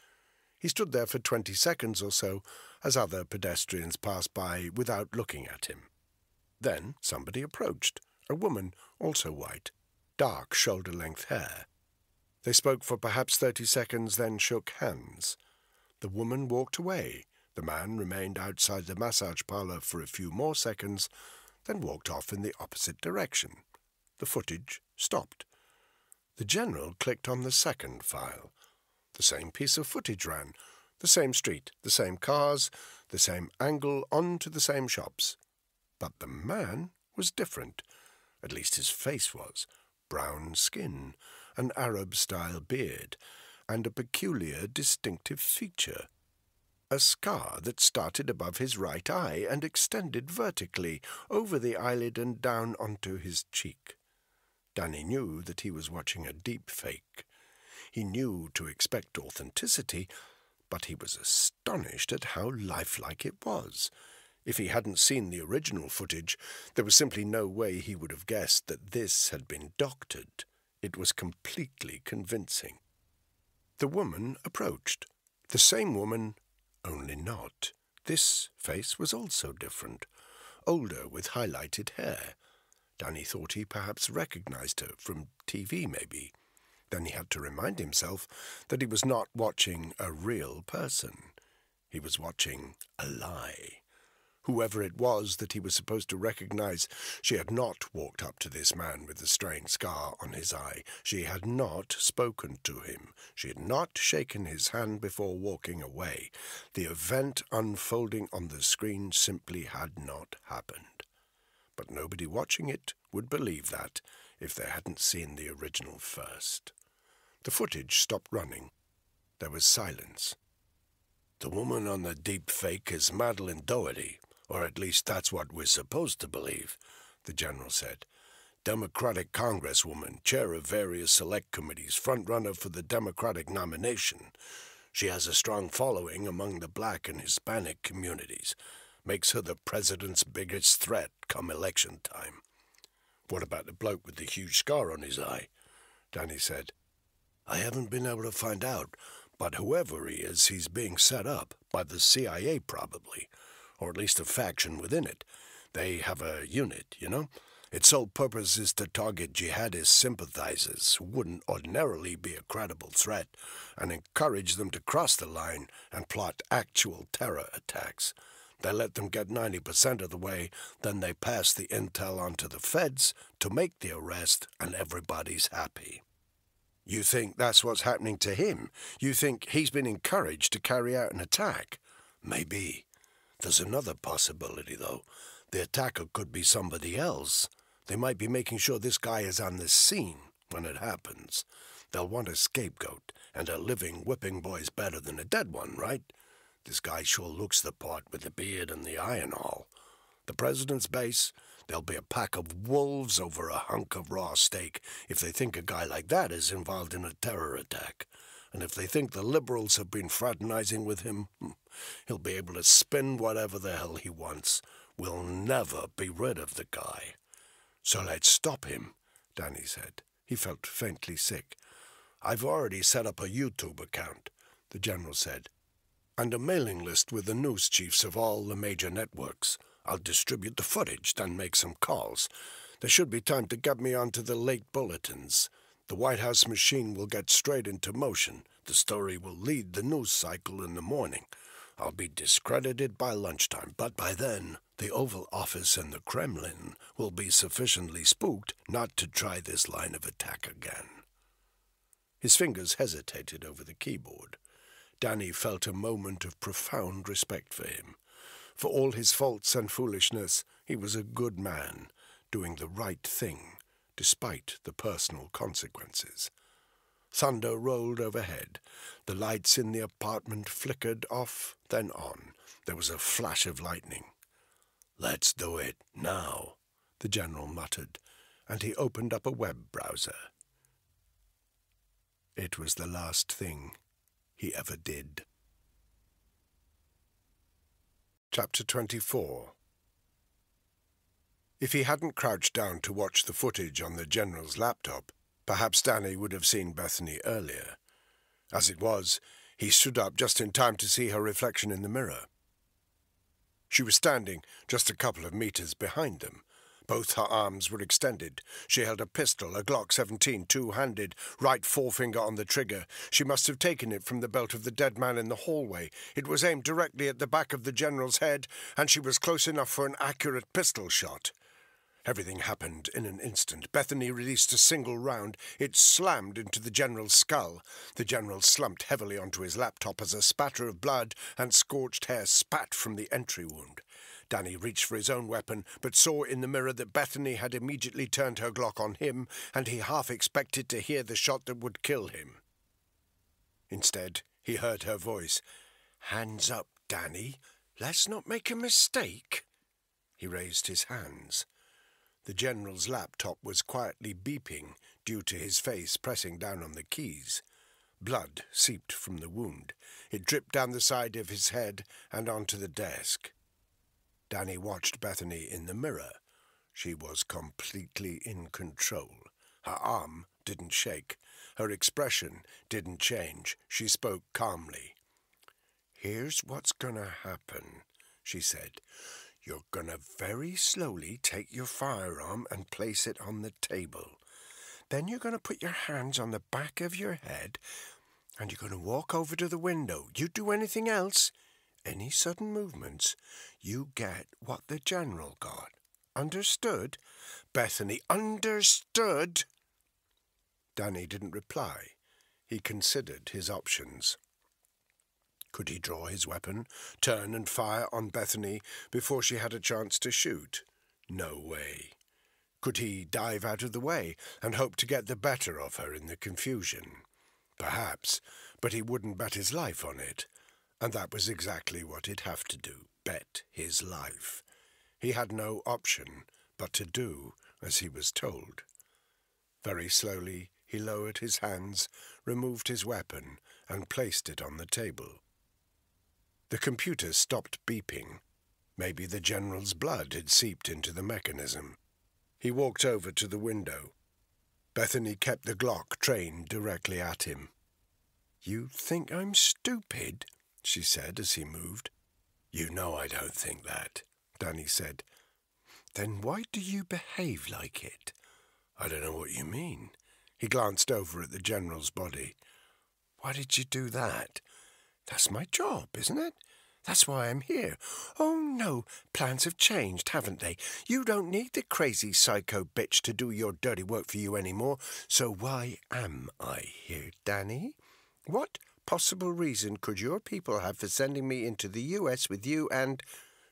He stood there for 20 seconds or so as other pedestrians passed by without looking at him. Then somebody approached, a woman, also white, dark shoulder-length hair. They spoke for perhaps 30 seconds, then shook hands. The woman walked away. The man remained outside the massage parlour for a few more seconds, then walked off in the opposite direction. The footage stopped. The general clicked on the second file. The same piece of footage ran, the same street, the same cars, the same angle, on to the same shops. But the man was different. At least his face was. Brown skin, an Arab-style beard, and a peculiar distinctive feature. A scar that started above his right eye and extended vertically over the eyelid and down onto his cheek. Danny knew that he was watching a deep fake. He knew to expect authenticity, but he was astonished at how lifelike it was. If he hadn't seen the original footage, there was simply no way he would have guessed that this had been doctored. It was completely convincing. The woman approached. The same woman, only not. This face was also different, older with highlighted hair. Danny thought he perhaps recognized her, from TV maybe. Then he had to remind himself that he was not watching a real person. He was watching a lie. Whoever it was that he was supposed to recognize, she had not walked up to this man with the strange scar on his eye. She had not spoken to him. She had not shaken his hand before walking away. The event unfolding on the screen simply had not happened. But nobody watching it would believe that if they hadn't seen the original first. The footage stopped running. There was silence. The woman on the deep fake is Madeleine Doherty, or at least that's what we're supposed to believe, the general said. Democratic congresswoman, chair of various select committees, front-runner for the Democratic nomination. She has a strong following among the black and Hispanic communities. Makes her the president's biggest threat come election time. What about the bloke with the huge scar on his eye? Danny said. I haven't been able to find out, but whoever he is, he's being set up by the CIA probably, or at least a faction within it. They have a unit, you know? Its sole purpose is to target jihadist sympathizers who wouldn't ordinarily be a credible threat and encourage them to cross the line and plot actual terror attacks. They let them get 90% of the way, then they pass the intel on to the feds to make the arrest, and everybody's happy. You think that's what's happening to him? You think he's been encouraged to carry out an attack? Maybe. There's another possibility, though. The attacker could be somebody else. They might be making sure this guy is on the scene when it happens. They'll want a scapegoat, and a living whipping boy's better than a dead one, right? This guy sure looks the part with the beard and the eye and all. The president's base, there'll be a pack of wolves over a hunk of raw steak if they think a guy like that is involved in a terror attack. And if they think the liberals have been fraternizing with him, he'll be able to spin whatever the hell he wants. We'll never be rid of the guy. So let's stop him, Danny said. He felt faintly sick. I've already set up a YouTube account, the general said, and a mailing list with the news chiefs of all the major networks. I'll distribute the footage, then make some calls. There should be time to get me onto the late bulletins. The White House machine will get straight into motion. The story will lead the news cycle in the morning. I'll be discredited by lunchtime, but by then, the Oval Office and the Kremlin will be sufficiently spooked not to try this line of attack again. His fingers hesitated over the keyboard. Danny felt a moment of profound respect for him. For all his faults and foolishness, he was a good man, doing the right thing, despite the personal consequences. Thunder rolled overhead. The lights in the apartment flickered off, then on. There was a flash of lightning. Let's do it now, the general muttered, and he opened up a web browser. It was the last thing he ever did. Chapter 24. If he hadn't crouched down to watch the footage on the general's laptop, perhaps Danny would have seen Bethany earlier. As it was, he stood up just in time to see her reflection in the mirror. She was standing just a couple of meters behind them. Both her arms were extended. She held a pistol, a Glock 17, two-handed, right forefinger on the trigger. She must have taken it from the belt of the dead man in the hallway. It was aimed directly at the back of the general's head, and she was close enough for an accurate pistol shot. Everything happened in an instant. Bethany released a single round. It slammed into the general's skull. The general slumped heavily onto his laptop as a spatter of blood and scorched hair spat from the entry wound. Danny reached for his own weapon, but saw in the mirror that Bethany had immediately turned her Glock on him, and he half expected to hear the shot that would kill him. Instead, he heard her voice. Hands up, Danny. Let's not make a mistake. He raised his hands. The general's laptop was quietly beeping due to his face pressing down on the keys. Blood seeped from the wound. It dripped down the side of his head and onto the desk. Danny watched Bethany in the mirror. She was completely in control. Her arm didn't shake. Her expression didn't change. She spoke calmly. Here's what's gonna happen, she said. You're gonna very slowly take your firearm and place it on the table. Then you're gonna put your hands on the back of your head and you're gonna walk over to the window. You do anything else, any sudden movements, you get what the general got. Understood? Bethany, understood? Danny didn't reply. He considered his options. Could he draw his weapon, turn and fire on Bethany before she had a chance to shoot? No way. Could he dive out of the way and hope to get the better of her in the confusion? Perhaps, but he wouldn't bet his life on it. And that was exactly what he'd have to do, bet his life. He had no option but to do as he was told. Very slowly he lowered his hands, removed his weapon, and placed it on the table. The computer stopped beeping. Maybe the general's blood had seeped into the mechanism. He walked over to the window. Bethany kept the Glock trained directly at him. "You think I'm stupid?" she said as he moved. "You know I don't think that," Danny said. "Then why do you behave like it?" "I don't know what you mean." He glanced over at the general's body. "Why did you do that?" "That's my job, isn't it? That's why I'm here." "Oh, no, plans have changed, haven't they? You don't need the crazy psycho bitch to do your dirty work for you anymore. So why am I here, Danny? What possible reason could your people have for sending me into the U.S. with you and—"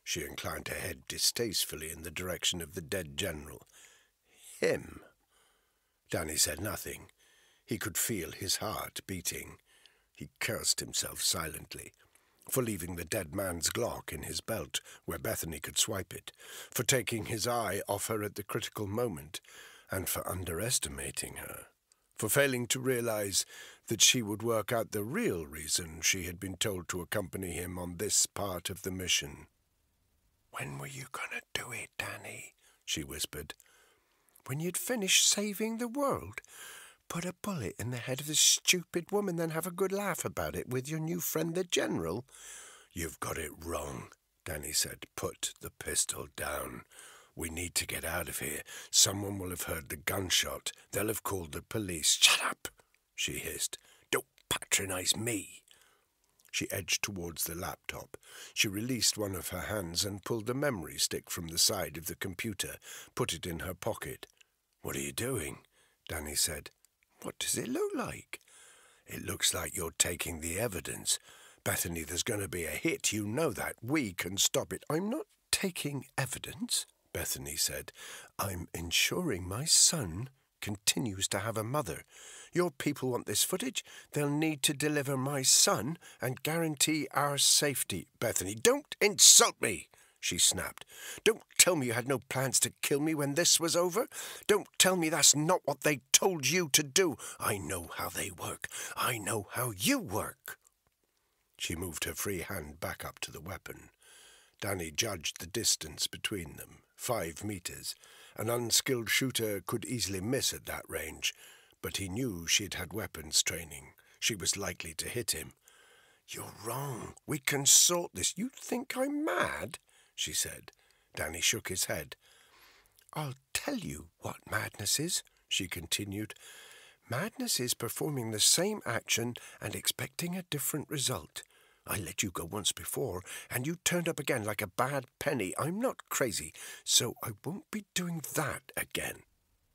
She inclined her head distastefully in the direction of the dead general. "Him." Danny said nothing. He could feel his heart beating. He cursed himself silently for leaving the dead man's Glock in his belt where Bethany could swipe it, for taking his eye off her at the critical moment, and for underestimating her, for failing to realize that she would work out the real reason she had been told to accompany him on this part of the mission. "When were you gonna do it, Danny?" she whispered. "When you'd finished saving the world. Put a bullet in the head of this stupid woman, then have a good laugh about it with your new friend, the general." "You've got it wrong," Danny said. "Put the pistol down. We need to get out of here. Someone will have heard the gunshot. They'll have called the police." "Shut up," she hissed. "Don't patronize me." She edged towards the laptop. She released one of her hands and pulled the memory stick from the side of the computer, put it in her pocket. "What are you doing?" Danny said. "What does it look like?" "It looks like you're taking the evidence. Bethany, there's going to be a hit. You know that. We can stop it." "I'm not taking evidence," Bethany said. "I'm ensuring my son continues to have a mother. Your people want this footage. They'll need to deliver my son and guarantee our safety." "Bethany, don't insult me!" she snapped. "Don't tell me you had no plans to kill me when this was over. Don't tell me that's not what they told you to do. I know how they work. I know how you work." She moved her free hand back up to the weapon. Danny judged the distance between them, 5 meters. An unskilled shooter could easily miss at that range, but he knew she'd had weapons training. She was likely to hit him. "You're wrong. We can sort this." "You think I'm mad?" she said. Danny shook his head. "I'll tell you what madness is," she continued. "Madness is performing the same action and expecting a different result. I let you go once before, and you turned up again like a bad penny. I'm not crazy, so I won't be doing that again."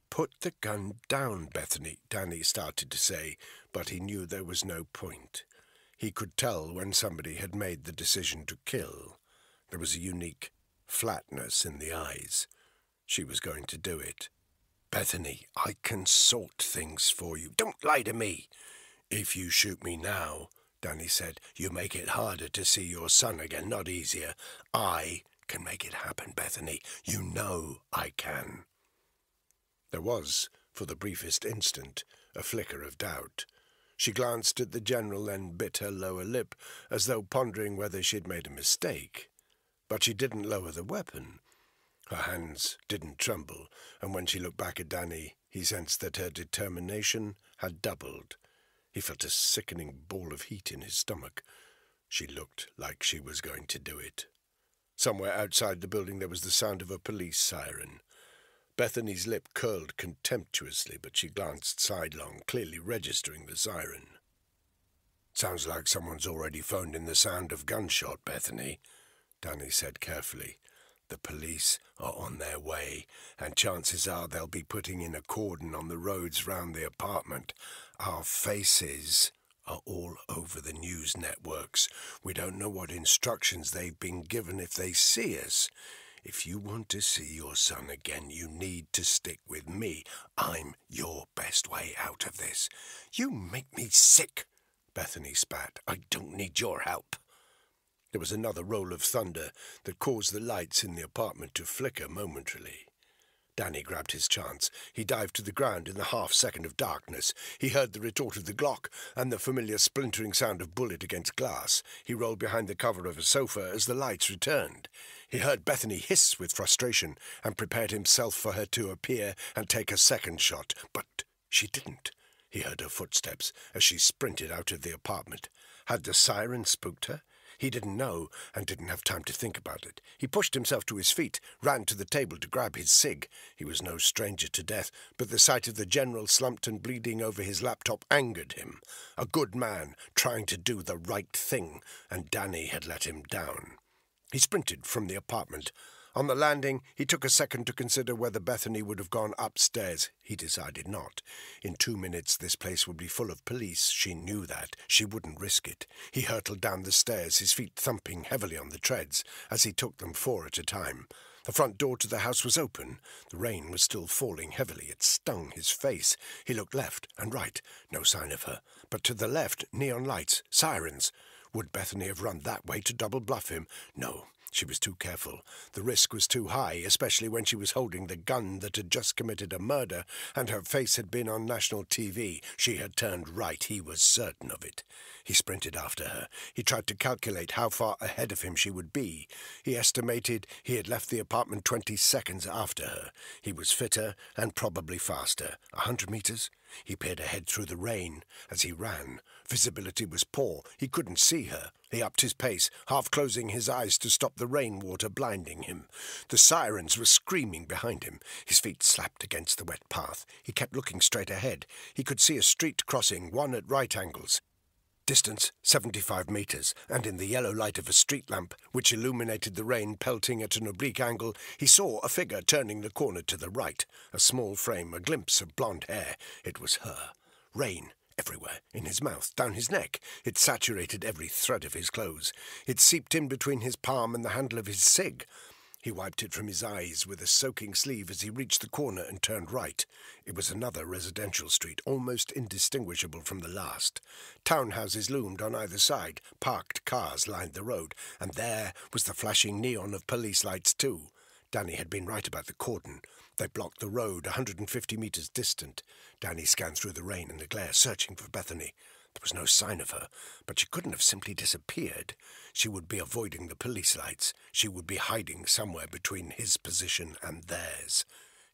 "Put the gun down, Bethany," Danny started to say, but he knew there was no point. He could tell when somebody had made the decision to kill. There was a unique flatness in the eyes. She was going to do it. "Bethany, I can sort things for you. Don't lie to me." "If you shoot me now," Danny said, "you make it harder to see your son again, not easier. I can make it happen, Bethany. You know I can." There was, for the briefest instant, a flicker of doubt. She glanced at the general, then bit her lower lip, as though pondering whether she'd made a mistake. But she didn't lower the weapon. Her hands didn't tremble, and when she looked back at Danny, he sensed that her determination had doubled. He felt a sickening ball of heat in his stomach. She looked like she was going to do it. Somewhere outside the building there was the sound of a police siren. Bethany's lip curled contemptuously, but she glanced sidelong, clearly registering the siren. "Sounds like someone's already phoned in the sound of gunshot, Bethany," Danny said carefully. "The police are on their way, and chances are they'll be putting in a cordon on the roads round the apartment. Our faces are all over the news networks. We don't know what instructions they've been given if they see us. If you want to see your son again, you need to stick with me. I'm your best way out of this." "You make me sick," Bethany spat. "I don't need your help." There was another roll of thunder that caused the lights in the apartment to flicker momentarily. Danny grabbed his chance. He dived to the ground in the half-second of darkness. He heard the retort of the Glock and the familiar splintering sound of bullet against glass. He rolled behind the cover of a sofa as the lights returned. He heard Bethany hiss with frustration and prepared himself for her to appear and take a second shot, but she didn't. He heard her footsteps as she sprinted out of the apartment. Had the siren spooked her? He didn't know and didn't have time to think about it. He pushed himself to his feet, ran to the table to grab his cig. He was no stranger to death, but the sight of the general slumped and bleeding over his laptop angered him. A good man trying to do the right thing, and Danny had let him down. He sprinted from the apartment. On the landing, he took a second to consider whether Bethany would have gone upstairs. He decided not. In 2 minutes, this place would be full of police. She knew that. She wouldn't risk it. He hurtled down the stairs, his feet thumping heavily on the treads as he took them 4 at a time. The front door to the house was open. The rain was still falling heavily. It stung his face. He looked left and right. No sign of her. But to the left, neon lights, sirens. Would Bethany have run that way to double bluff him? No. She was too careful. The risk was too high, especially when she was holding the gun that had just committed a murder, and her face had been on national TV. She had turned right. He was certain of it. He sprinted after her. He tried to calculate how far ahead of him she would be. He estimated he had left the apartment 20 seconds after her. He was fitter and probably faster. 100 meters? He peered ahead through the rain as he ran. Visibility was poor. He couldn't see her. He upped his pace, half closing his eyes to stop the rainwater blinding him. The sirens were screaming behind him. His feet slapped against the wet path. He kept looking straight ahead. He could see a street crossing, one at right angles. Distance 75 metres, and in the yellow light of a street lamp, which illuminated the rain pelting at an oblique angle, he saw a figure turning the corner to the right, a small frame, a glimpse of blonde hair. It was her. Rain. Everywhere, in his mouth, down his neck. It saturated every thread of his clothes. It seeped in between his palm and the handle of his cig. He wiped it from his eyes with a soaking sleeve as he reached the corner and turned right. It was another residential street, almost indistinguishable from the last. Townhouses loomed on either side, parked cars lined the road, and there was the flashing neon of police lights too. Danny had been right about the cordon. They blocked the road, 150 metres distant. Danny scanned through the rain and the glare, searching for Bethany. There was no sign of her, but she couldn't have simply disappeared. She would be avoiding the police lights. She would be hiding somewhere between his position and theirs.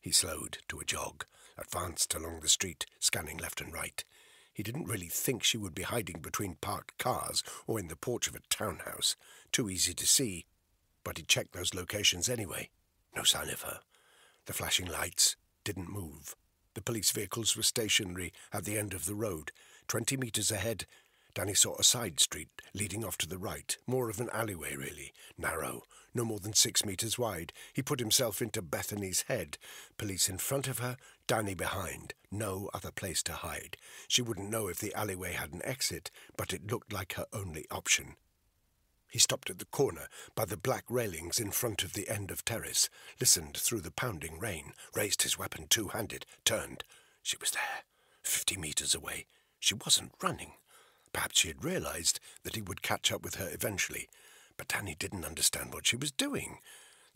He slowed to a jog, advanced along the street, scanning left and right. He didn't really think she would be hiding between parked cars or in the porch of a townhouse. Too easy to see, but he checked those locations anyway. No sign of her. The flashing lights didn't move. The police vehicles were stationary at the end of the road. 20 metres ahead, Danny saw a side street leading off to the right, more of an alleyway really, narrow, no more than 6 metres wide. He put himself into Bethany's head. Police in front of her, Danny behind. No other place to hide. She wouldn't know if the alleyway had an exit, but it looked like her only option. He stopped at the corner by the black railings in front of the end of terrace, listened through the pounding rain, raised his weapon two-handed, turned. She was there, 50 metres away. She wasn't running. Perhaps she had realised that he would catch up with her eventually, but Danny didn't understand what she was doing.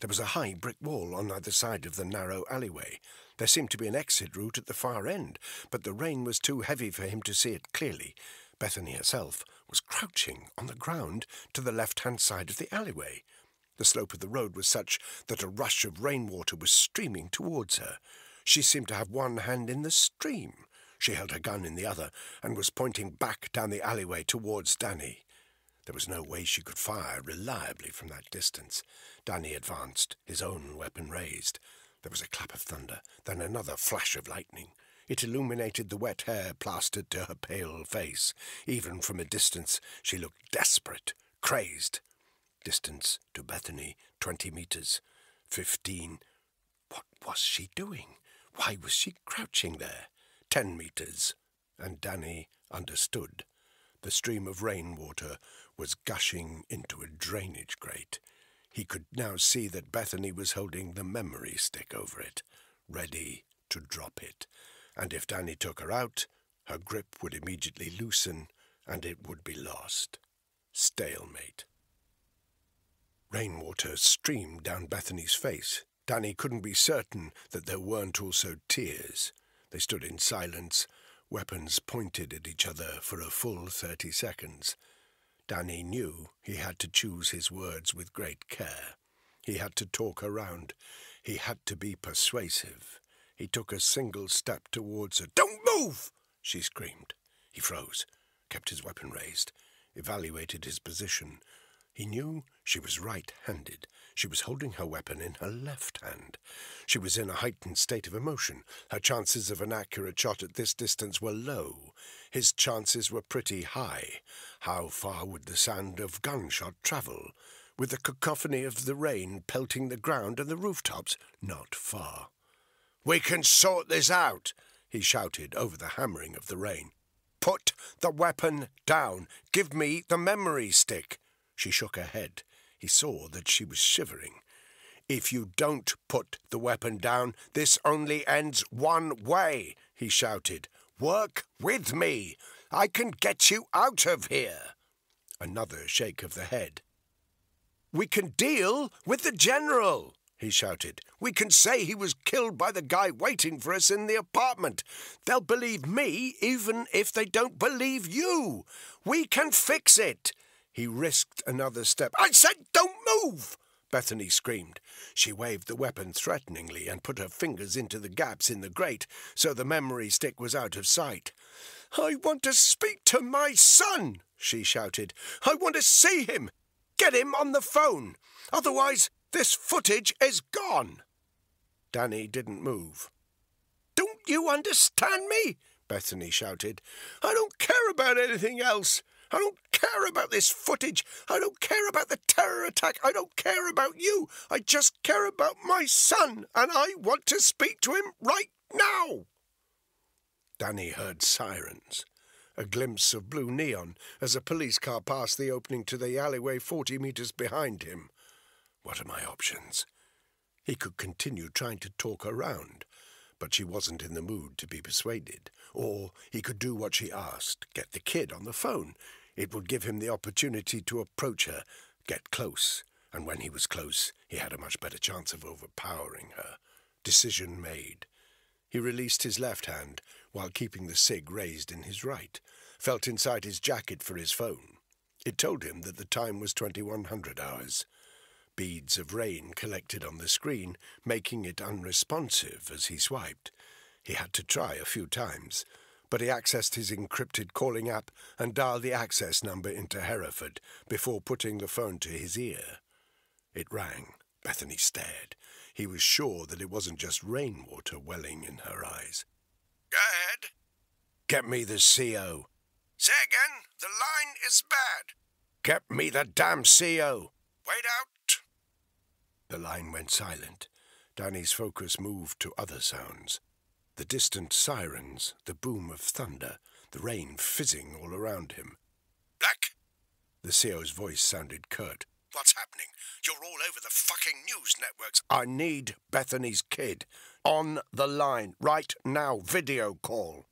There was a high brick wall on either side of the narrow alleyway. There seemed to be an exit route at the far end, but the rain was too heavy for him to see it clearly. Bethany herself was crouching on the ground to the left-hand side of the alleyway. The slope of the road was such that a rush of rainwater was streaming towards her. She seemed to have one hand in the stream. She held her gun in the other and was pointing back down the alleyway towards Danny. There was no way she could fire reliably from that distance. Danny advanced, his own weapon raised. There was a clap of thunder, then another flash of lightning. It illuminated the wet hair plastered to her pale face. Even from a distance, she looked desperate, crazed. Distance to Bethany, 20 metres, 15. What was she doing? Why was she crouching there? 10 metres. And Danny understood. The stream of rainwater was gushing into a drainage grate. He could now see that Bethany was holding the memory stick over it, ready to drop it. And if Danny took her out, her grip would immediately loosen, and it would be lost. Stalemate. Rainwater streamed down Bethany's face. Danny couldn't be certain that there weren't also tears. They stood in silence, weapons pointed at each other for a full 30 seconds. Danny knew he had to choose his words with great care. He had to talk around. He had to be persuasive. He took a single step towards her. "Don't move!" she screamed. He froze, kept his weapon raised, evaluated his position. He knew she was right-handed. She was holding her weapon in her left hand. She was in a heightened state of emotion. Her chances of an accurate shot at this distance were low. His chances were pretty high. How far would the sound of gunshot travel? With the cacophony of the rain pelting the ground and the rooftops, not far. "We can sort this out," he shouted over the hammering of the rain. "Put the weapon down. Give me the memory stick." She shook her head. He saw that she was shivering. "If you don't put the weapon down, this only ends one way," he shouted. "Work with me. I can get you out of here." Another shake of the head. "We can deal with the general," he shouted. "We can say he was killed by the guy waiting for us in the apartment. They'll believe me even if they don't believe you. We can fix it." He risked another step. "I said don't move!" Bethany screamed. She waved the weapon threateningly and put her fingers into the gaps in the grate so the memory stick was out of sight. "I want to speak to my son!" she shouted. "I want to see him! Get him on the phone! Otherwise, this footage is gone!" Danny didn't move. "Don't you understand me?" Bethany shouted. "I don't care about anything else! I don't care about this footage. I don't care about the terror attack. I don't care about you. I just care about my son, and I want to speak to him right now." Danny heard sirens, a glimpse of blue neon as a police car passed the opening to the alleyway 40 meters behind him. What are my options? He could continue trying to talk around, but she wasn't in the mood to be persuaded. Or he could do what she asked, get the kid on the phone. It would give him the opportunity to approach her, get close. And when he was close, he had a much better chance of overpowering her. Decision made. He released his left hand while keeping the SIG raised in his right, felt inside his jacket for his phone. It told him that the time was 2100 hours. Beads of rain collected on the screen, making it unresponsive as he swiped. He had to try a few times, but he accessed his encrypted calling app and dialed the access number into Hereford before putting the phone to his ear. It rang. Bethany stared. He was sure that it wasn't just rainwater welling in her eyes. "Go ahead." "Get me the CO." "Say again, the line is bad." "Get me the damn CO." "Wait out." The line went silent. Danny's focus moved to other sounds. The distant sirens, the boom of thunder, the rain fizzing all around him. "Black?" The CO's voice sounded curt. "What's happening? You're all over the fucking news networks." "I need Bethany's kid. On the line. Right now. Video call."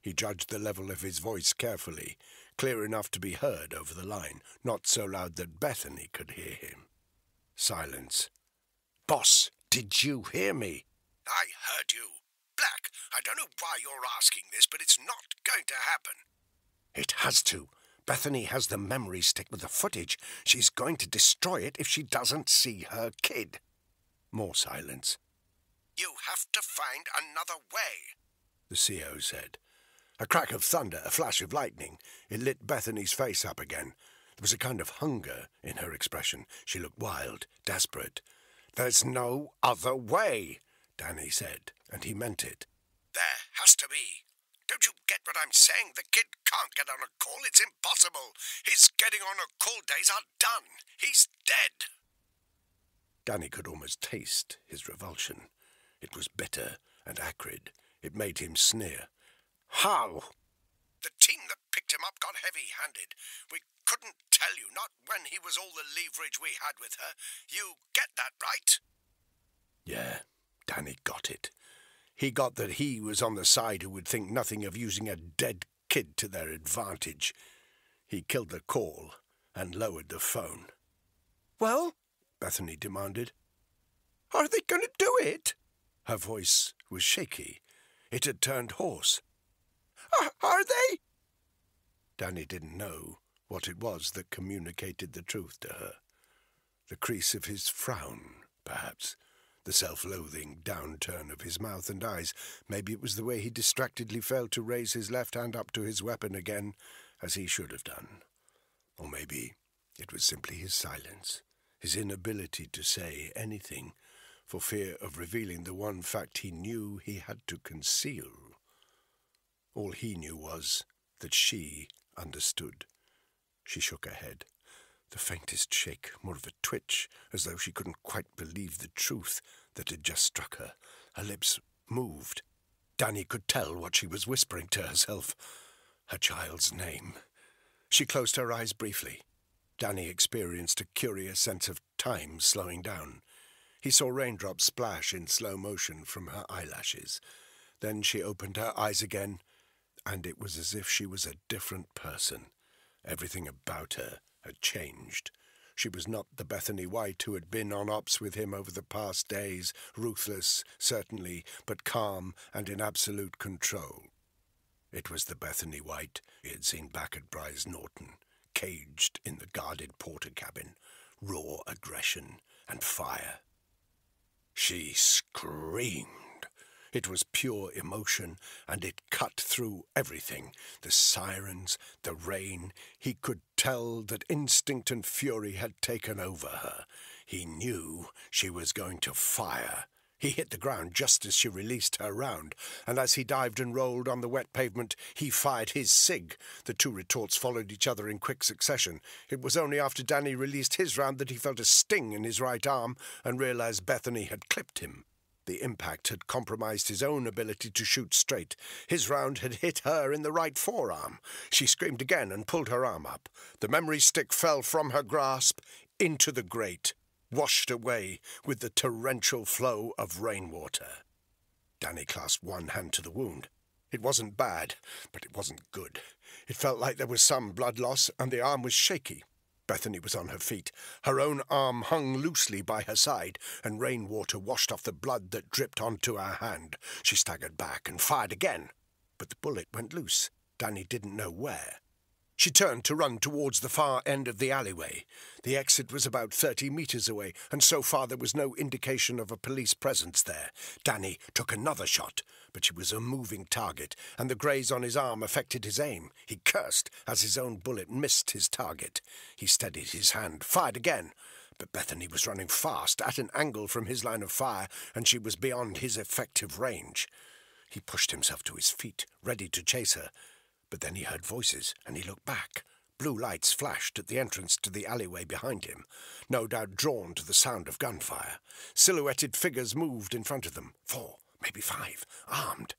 He judged the level of his voice carefully, clear enough to be heard over the line, not so loud that Bethany could hear him. Silence. "Boss, did you hear me?" "I heard you. Black, I don't know why you're asking this, but it's not going to happen." "It has to. Bethany has the memory stick with the footage. She's going to destroy it if she doesn't see her kid." More silence. "You have to find another way," the CO said. A crack of thunder, a flash of lightning. It lit Bethany's face up again. There was a kind of hunger in her expression. She looked wild, desperate. "There's no other way," Danny said. And he meant it. "There has to be. Don't you get what I'm saying? The kid can't get on a call. It's impossible. His getting on a call days are done. He's dead." Danny could almost taste his revulsion. It was bitter and acrid. It made him sneer. "How?" "The team that picked him up got heavy-handed. We couldn't tell you, not when he was all the leverage we had with her. You get that, right?" Yeah, Danny got it. He got that he was on the side who would think nothing of using a dead kid to their advantage. He killed the call and lowered the phone. Well? Bethany demanded. Are they going to do it? Her voice was shaky. It had turned hoarse. Are they? Danny didn't know what it was that communicated the truth to her. The crease of his frown, perhaps. The self-loathing downturn of his mouth and eyes. Maybe it was the way he distractedly failed to raise his left hand up to his weapon again, as he should have done. Or maybe it was simply his silence, his inability to say anything, for fear of revealing the one fact he knew he had to conceal. All he knew was that she understood. She shook her head, the faintest shake, more of a twitch, as though she couldn't quite believe the truth that had just struck her. Her lips moved. Danny could tell what she was whispering to herself. Her child's name. She closed her eyes briefly. Danny experienced a curious sense of time slowing down. He saw raindrops splash in slow motion from her eyelashes. Then she opened her eyes again, and it was as if she was a different person. Everything about her had changed. She was not the Bethany White who had been on ops with him over the past days, ruthless, certainly, but calm and in absolute control. It was the Bethany White he had seen back at Bryce Norton, caged in the guarded porter cabin, raw aggression and fire. She screamed. It was pure emotion, and it cut through everything. The sirens, the rain. He could tell that instinct and fury had taken over her. He knew she was going to fire. He hit the ground just as she released her round, and as he dived and rolled on the wet pavement, he fired his SIG. The two retorts followed each other in quick succession. It was only after Danny released his round that he felt a sting in his right arm and realized Bethany had clipped him. The impact had compromised his own ability to shoot straight. His round had hit her in the right forearm. She screamed again and pulled her arm up. The memory stick fell from her grasp into the grate, washed away with the torrential flow of rainwater. Danny clasped one hand to the wound. It wasn't bad, but it wasn't good. It felt like there was some blood loss, and the arm was shaky. Bethany was on her feet. Her own arm hung loosely by her side, and rainwater washed off the blood that dripped onto her hand. She staggered back and fired again, but the bullet went loose. Danny didn't know where. She turned to run towards the far end of the alleyway. The exit was about 30 metres away, and so far there was no indication of a police presence there. Danny took another shot, but she was a moving target, and the graze on his arm affected his aim. He cursed as his own bullet missed his target. He steadied his hand, fired again, but Bethany was running fast, at an angle from his line of fire, and she was beyond his effective range. He pushed himself to his feet, ready to chase her. But then he heard voices, and he looked back. Blue lights flashed at the entrance to the alleyway behind him, no doubt drawn to the sound of gunfire. Silhouetted figures moved in front of them, 4, maybe 5, armed.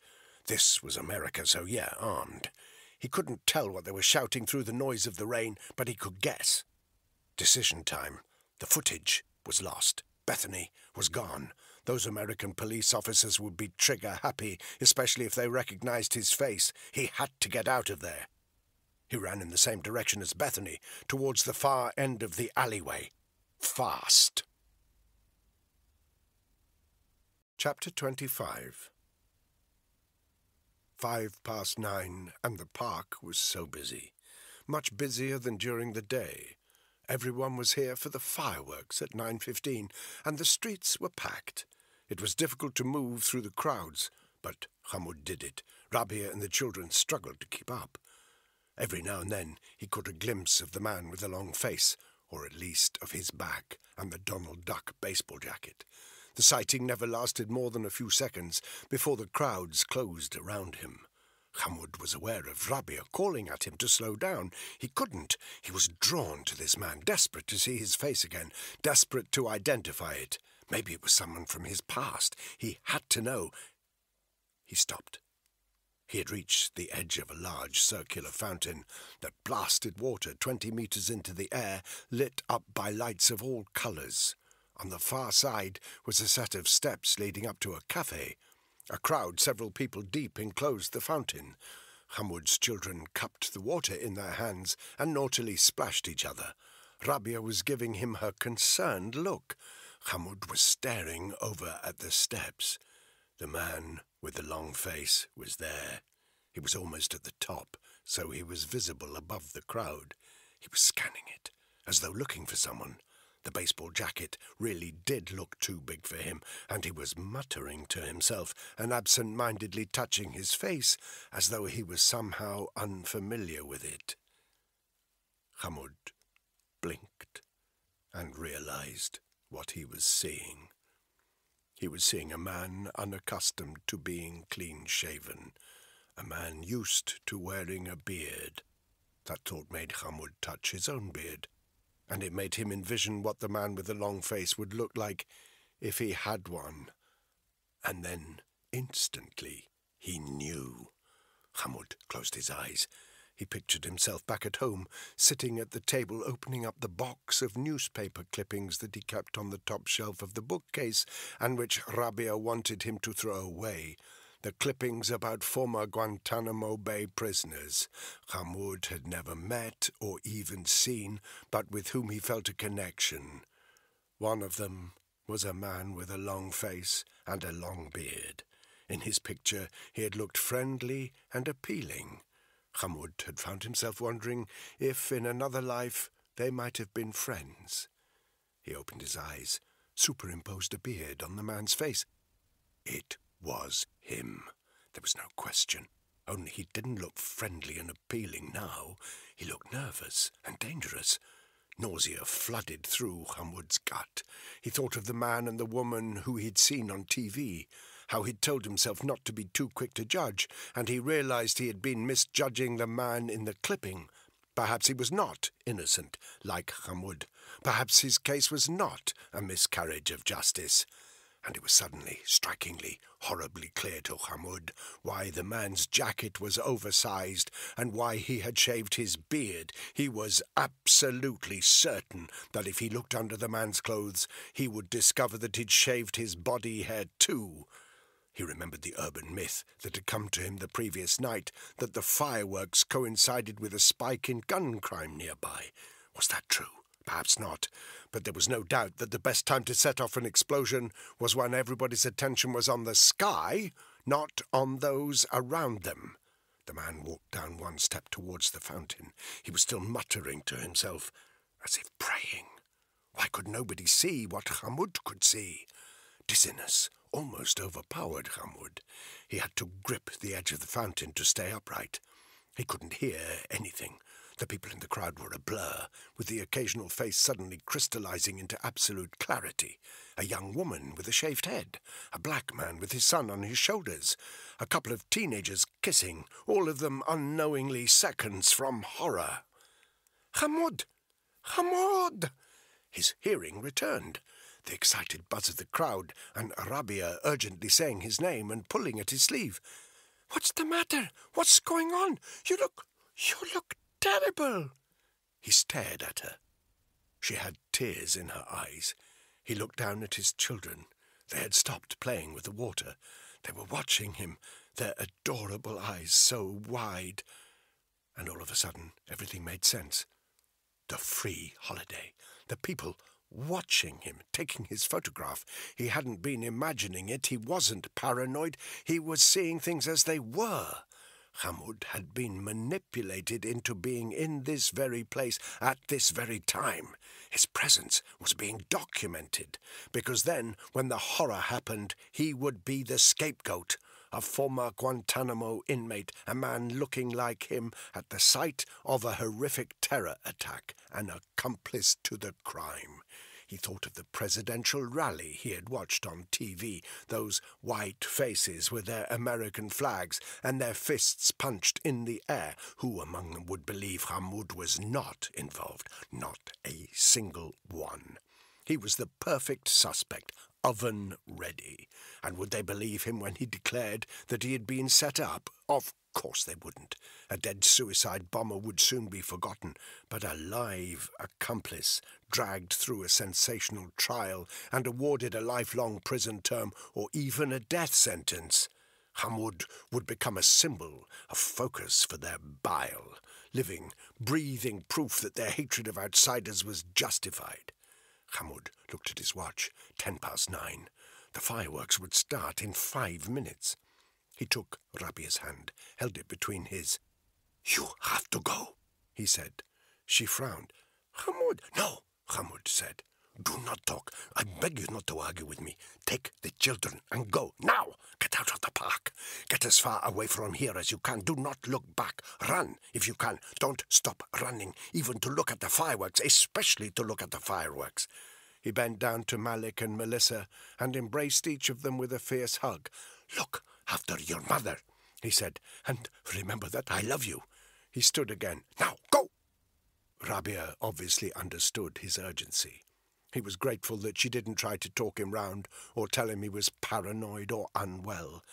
This was America, so yeah, armed. He couldn't tell what they were shouting through the noise of the rain, but he could guess. Decision time. The footage was lost. Bethany was gone. Those American police officers would be trigger-happy, especially if they recognized his face. He had to get out of there. He ran in the same direction as Bethany, towards the far end of the alleyway. Fast. Chapter 25. 9:05, and the park was so busy. Much busier than during the day. Everyone was here for the fireworks at 9:15, and the streets were packed. It was difficult to move through the crowds, but Hamoud did it. Rabia and the children struggled to keep up. Every now and then he caught a glimpse of the man with the long face, or at least of his back and the Donald Duck baseball jacket. The sighting never lasted more than a few seconds before the crowds closed around him. Hamoud was aware of Rabia calling at him to slow down. He couldn't. He was drawn to this man, desperate to see his face again, desperate to identify it. Maybe it was someone from his past. He had to know. He stopped. He had reached the edge of a large circular fountain that blasted water 20 metres into the air, lit up by lights of all colours. On the far side was a set of steps leading up to a cafe. A crowd, several people deep, enclosed the fountain. Hamoud's children cupped the water in their hands and naughtily splashed each other. Rabia was giving him her concerned look. Hamoud was staring over at the steps. The man with the long face was there. He was almost at the top, so he was visible above the crowd. He was scanning it, as though looking for someone. The baseball jacket really did look too big for him, and he was muttering to himself and absent-mindedly touching his face, as though he was somehow unfamiliar with it. Hamoud blinked and realized what he was seeing. He was seeing a man unaccustomed to being clean-shaven, a man used to wearing a beard. That thought made Hamoud touch his own beard, and it made him envision what the man with the long face would look like if he had one. And then, instantly, he knew. Hamoud closed his eyes. He pictured himself back at home, sitting at the table, opening up the box of newspaper clippings that he kept on the top shelf of the bookcase and which Rabia wanted him to throw away. The clippings about former Guantanamo Bay prisoners Hamoud had never met or even seen, but with whom he felt a connection. One of them was a man with a long face and a long beard. In his picture, he had looked friendly and appealing. Hamoud had found himself wondering if, in another life, they might have been friends. He opened his eyes, superimposed a beard on the man's face. It was him. There was no question. Only he didn't look friendly and appealing now. He looked nervous and dangerous. Nausea flooded through Hamoud's gut. He thought of the man and the woman who he'd seen on TV, how he'd told himself not to be too quick to judge, and he realized he had been misjudging the man in the clipping. Perhaps he was not innocent, like Hamoud. Perhaps his case was not a miscarriage of justice. And it was suddenly, strikingly, horribly clear to Hamoud why the man's jacket was oversized and why he had shaved his beard. He was absolutely certain that if he looked under the man's clothes, he would discover that he'd shaved his body hair too. He remembered the urban myth that had come to him the previous night, that the fireworks coincided with a spike in gun crime nearby. Was that true? Perhaps not, but there was no doubt that the best time to set off an explosion was when everybody's attention was on the sky, not on those around them. The man walked down one step towards the fountain. He was still muttering to himself, as if praying. Why could nobody see what Hamoud could see? Dizziness almost overpowered Hamoud. He had to grip the edge of the fountain to stay upright. He couldn't hear anything. The people in the crowd were a blur, with the occasional face suddenly crystallizing into absolute clarity. A young woman with a shaved head, a black man with his son on his shoulders, a couple of teenagers kissing, all of them unknowingly seconds from horror. Hamoud! Hamoud! His hearing returned. The excited buzz of the crowd, and Rabia urgently saying his name and pulling at his sleeve. What's the matter? What's going on? You look terrible! He stared at her. She had tears in her eyes. He looked down at his children. They had stopped playing with the water. They were watching him, their adorable eyes so wide. And all of a sudden, everything made sense. The free holiday. The people watching him, taking his photograph. He hadn't been imagining it. He wasn't paranoid. He was seeing things as they were. Hamoud had been manipulated into being in this very place at this very time. His presence was being documented, because then, when the horror happened, he would be the scapegoat, a former Guantanamo inmate, a man looking like him at the site of a horrific terror attack, an accomplice to the crime. He thought of the presidential rally he had watched on TV, those white faces with their American flags and their fists punched in the air. Who among them would believe Hamoud was not involved? Not a single one. He was the perfect suspect, oven ready. And would they believe him when he declared that he had been set up? Of course they wouldn't. A dead suicide bomber would soon be forgotten, but a live accomplice dragged through a sensational trial and awarded a lifelong prison term or even a death sentence. Hamoud would become a symbol, a focus for their bile. living, breathing proof that their hatred of outsiders was justified. Hamoud looked at his watch, 9:10. The fireworks would start in 5 minutes. He took Rabia's hand, held it between his. "You have to go," he said. She frowned. "Hamoud, no," Hamoud said. "Do not talk. I beg you not to argue with me. Take the children and go. Now! Get out of the park. Get as far away from here as you can. Do not look back. Run, if you can. Don't stop running, even to look at the fireworks, especially to look at the fireworks." He bent down to Malik and Melissa and embraced each of them with a fierce hug. "Look after your mother," he said, "and remember that I love you." He stood again. "Now, go!" Rabia obviously understood his urgency. He was grateful that she didn't try to talk him round or tell him he was paranoid or unwell.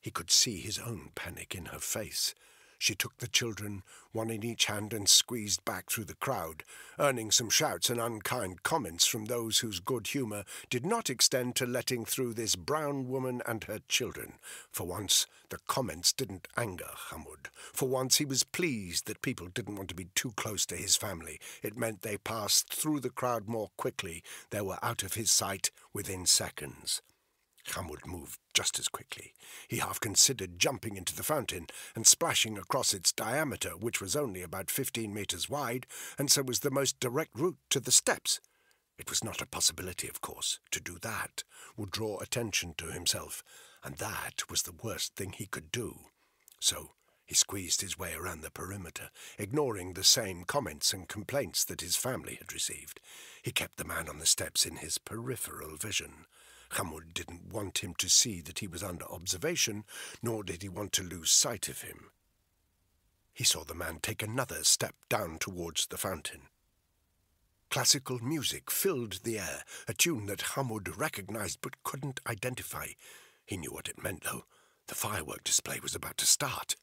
He could see his own panic in her face. She took the children, one in each hand, and squeezed back through the crowd, earning some shouts and unkind comments from those whose good humour did not extend to letting through this brown woman and her children. For once, the comments didn't anger Hamoud. For once, he was pleased that people didn't want to be too close to his family. It meant they passed through the crowd more quickly. They were out of his sight within seconds. Hamoud moved just as quickly. He half considered jumping into the fountain and splashing across its diameter, which was only about 15 meters wide, and so was the most direct route to the steps. It was not a possibility, of course. To do that would draw attention to himself, and that was the worst thing he could do. So he squeezed his way around the perimeter, ignoring the same comments and complaints that his family had received. He kept the man on the steps in his peripheral vision. Hamoud didn't want him to see that he was under observation, nor did he want to lose sight of him. He saw the man take another step down towards the fountain. Classical music filled the air, a tune that Hamoud recognized but couldn't identify. He knew what it meant, though. The firework display was about to start.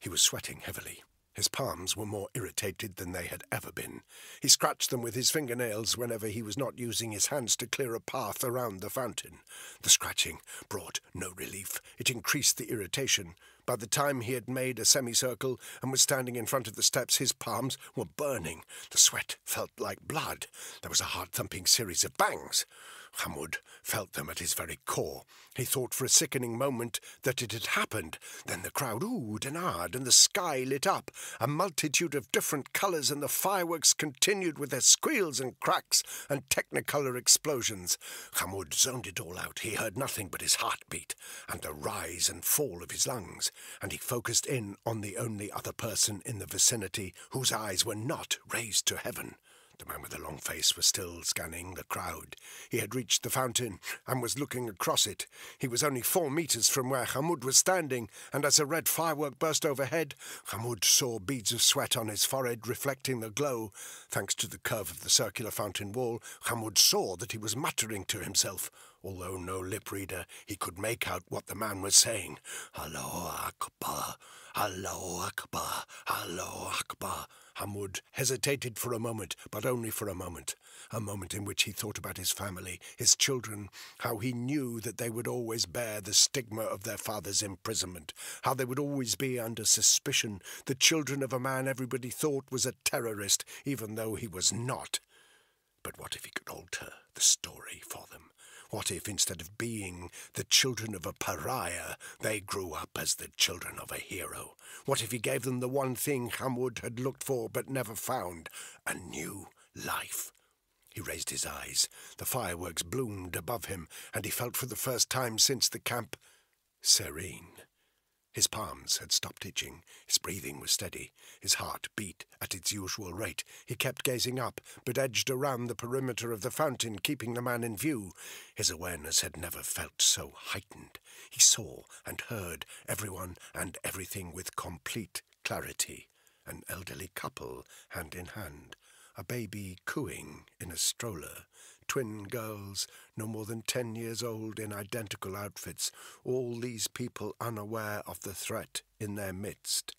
He was sweating heavily. His palms were more irritated than they had ever been. He scratched them with his fingernails whenever he was not using his hands to clear a path around the fountain. The scratching brought no relief. It increased the irritation. By the time he had made a semicircle and was standing in front of the steps, his palms were burning. The sweat felt like blood. There was a heart-thumping series of bangs. Hamoud felt them at his very core. He thought for a sickening moment that it had happened. Then the crowd oohed and ahed, and the sky lit up. A multitude of different colours, and the fireworks continued with their squeals and cracks and technicolour explosions. Hamoud zoned it all out. He heard nothing but his heartbeat and the rise and fall of his lungs, and he focused in on the only other person in the vicinity whose eyes were not raised to heaven. The man with the long face was still scanning the crowd. He had reached the fountain and was looking across it. He was only 4 meters from where Hamoud was standing, and as a red firework burst overhead, Hamoud saw beads of sweat on his forehead reflecting the glow. Thanks to the curve of the circular fountain wall, Hamoud saw that he was muttering to himself. Although no lip reader, he could make out what the man was saying. "Allahu Akbar, Allahu Akbar, Allahu Akbar." Hamoud hesitated for a moment, but only for a moment in which he thought about his family, his children, how he knew that they would always bear the stigma of their father's imprisonment, how they would always be under suspicion, the children of a man everybody thought was a terrorist, even though he was not. But what if he could alter the story for them? What if, instead of being the children of a pariah, they grew up as the children of a hero? What if he gave them the one thing Hamoud had looked for but never found? A new life. He raised his eyes. The fireworks bloomed above him, and he felt for the first time since the camp serene. His palms had stopped itching. His breathing was steady. His heart beat at its usual rate. He kept gazing up, but edged around the perimeter of the fountain, keeping the man in view. His awareness had never felt so heightened. He saw and heard everyone and everything with complete clarity. An elderly couple, hand in hand. A baby cooing in a stroller. Twin girls, no more than 10 years old, in identical outfits, all these people unaware of the threat in their midst.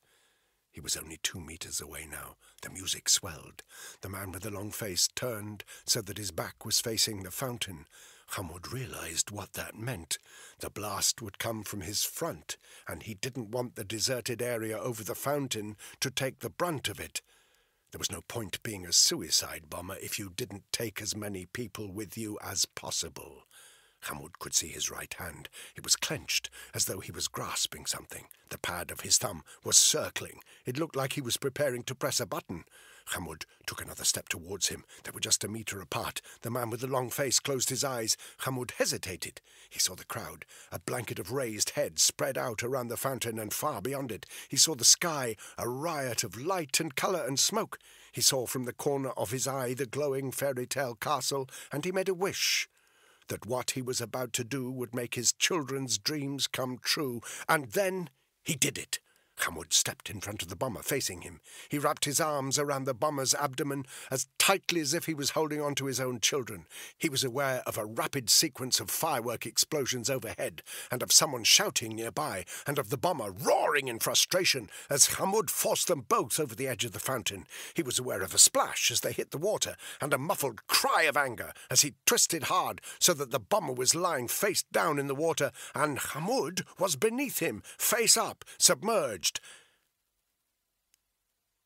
He was only 2 meters away now. The music swelled. The man with the long face turned so that his back was facing the fountain. Hammond realized what that meant. The blast would come from his front, and he didn't want the deserted area over the fountain to take the brunt of it. There was no point being a suicide bomber if you didn't take as many people with you as possible. Hammond could see his right hand. It was clenched, as though he was grasping something. The pad of his thumb was circling. It looked like he was preparing to press a button. Hammond took another step towards him. They were just a meter apart. The man with the long face closed his eyes. Hammond hesitated. He saw the crowd, a blanket of raised heads spread out around the fountain and far beyond it. He saw the sky, a riot of light and colour and smoke. He saw from the corner of his eye the glowing fairy tale castle, and he made a wish that what he was about to do would make his children's dreams come true. And then he did it. Hammond stepped in front of the bomber, facing him. He wrapped his arms around the bomber's abdomen as tightly as if he was holding on to his own children. He was aware of a rapid sequence of firework explosions overhead, and of someone shouting nearby, and of the bomber roaring in frustration as Hammond forced them both over the edge of the fountain. He was aware of a splash as they hit the water, and a muffled cry of anger as he twisted hard so that the bomber was lying face down in the water, and Hammond was beneath him, face up, submerged.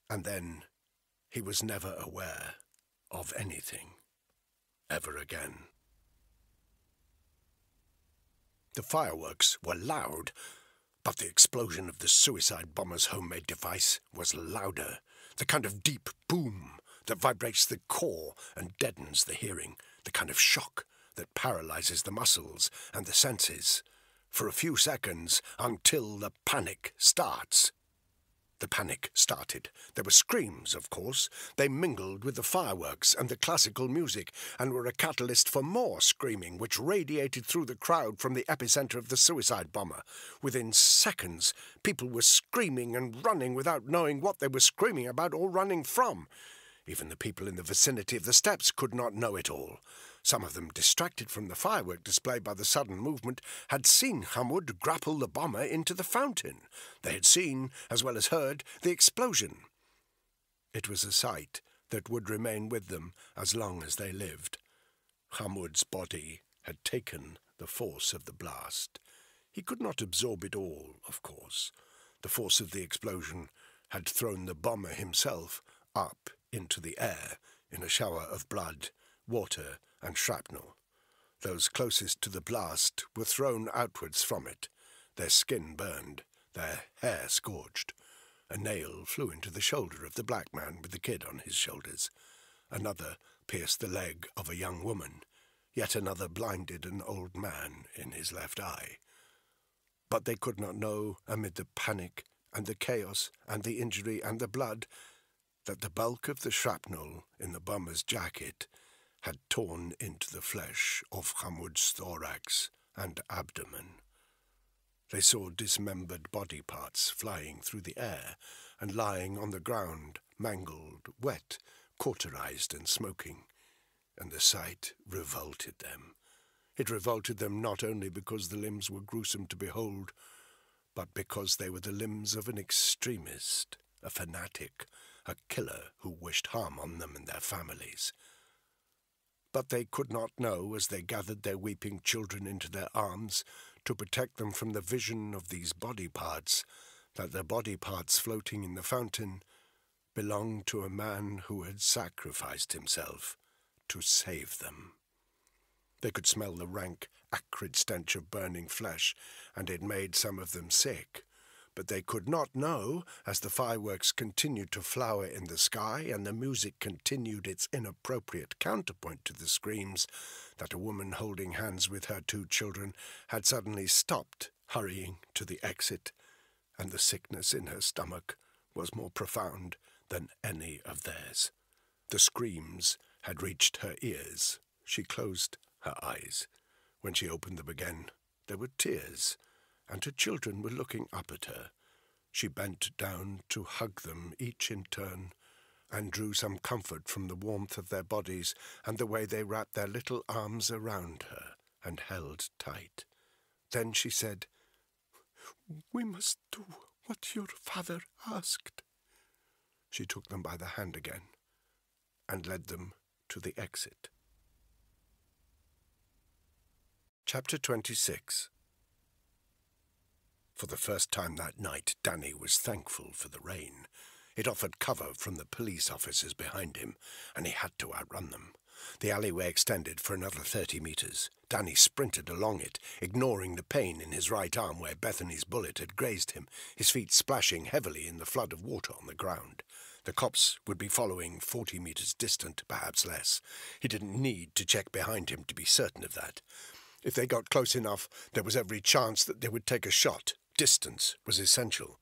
And then he was never aware of anything ever again. The fireworks were loud, but the explosion of the suicide bomber's homemade device was louder, the kind of deep boom that vibrates the core and deadens the hearing, the kind of shock that paralyzes the muscles and the senses for a few seconds until the panic starts. The panic started. There were screams, of course. They mingled with the fireworks and the classical music and were a catalyst for more screaming, which radiated through the crowd from the epicenter of the suicide bomber. Within seconds, people were screaming and running without knowing what they were screaming about or running from. Even the people in the vicinity of the steps could not know it all. Some of them, distracted from the firework display by the sudden movement, had seen Hammond grapple the bomber into the fountain. They had seen, as well as heard, the explosion. It was a sight that would remain with them as long as they lived. Hammond's body had taken the force of the blast. He could not absorb it all, of course. The force of the explosion had thrown the bomber himself up into the air in a shower of blood, water and shrapnel. Those closest to the blast were thrown outwards from it, their skin burned, their hair scorched. A nail flew into the shoulder of the black man with the kid on his shoulders. Another pierced the leg of a young woman. Yet another blinded an old man in his left eye. But they could not know, amid the panic and the chaos and the injury and the blood, that the bulk of the shrapnel in the bomber's jacket had torn into the flesh of Hammond's thorax and abdomen. They saw dismembered body parts flying through the air and lying on the ground, mangled, wet, cauterized and smoking, and the sight revolted them. It revolted them not only because the limbs were gruesome to behold, but because they were the limbs of an extremist, a fanatic, a killer who wished harm on them and their families. But they could not know, as they gathered their weeping children into their arms to protect them from the vision of these body parts, that the body parts floating in the fountain belonged to a man who had sacrificed himself to save them. They could smell the rank, acrid stench of burning flesh, and it made some of them sick. But they could not know, as the fireworks continued to flower in the sky and the music continued its inappropriate counterpoint to the screams, that a woman holding hands with her two children had suddenly stopped hurrying to the exit, and the sickness in her stomach was more profound than any of theirs. The screams had reached her ears. She closed her eyes. When she opened them again, there were tears, and her children were looking up at her. She bent down to hug them, each in turn, and drew some comfort from the warmth of their bodies and the way they wrapped their little arms around her and held tight. Then she said, "We must do what your father asked." She took them by the hand again and led them to the exit. Chapter 26. For the first time that night, Danny was thankful for the rain. It offered cover from the police officers behind him, and he had to outrun them. The alleyway extended for another 30 meters. Danny sprinted along it, ignoring the pain in his right arm where Bethany's bullet had grazed him, his feet splashing heavily in the flood of water on the ground. The cops would be following 40 meters distant, perhaps less. He didn't need to check behind him to be certain of that. If they got close enough, there was every chance that they would take a shot. Distance was essential.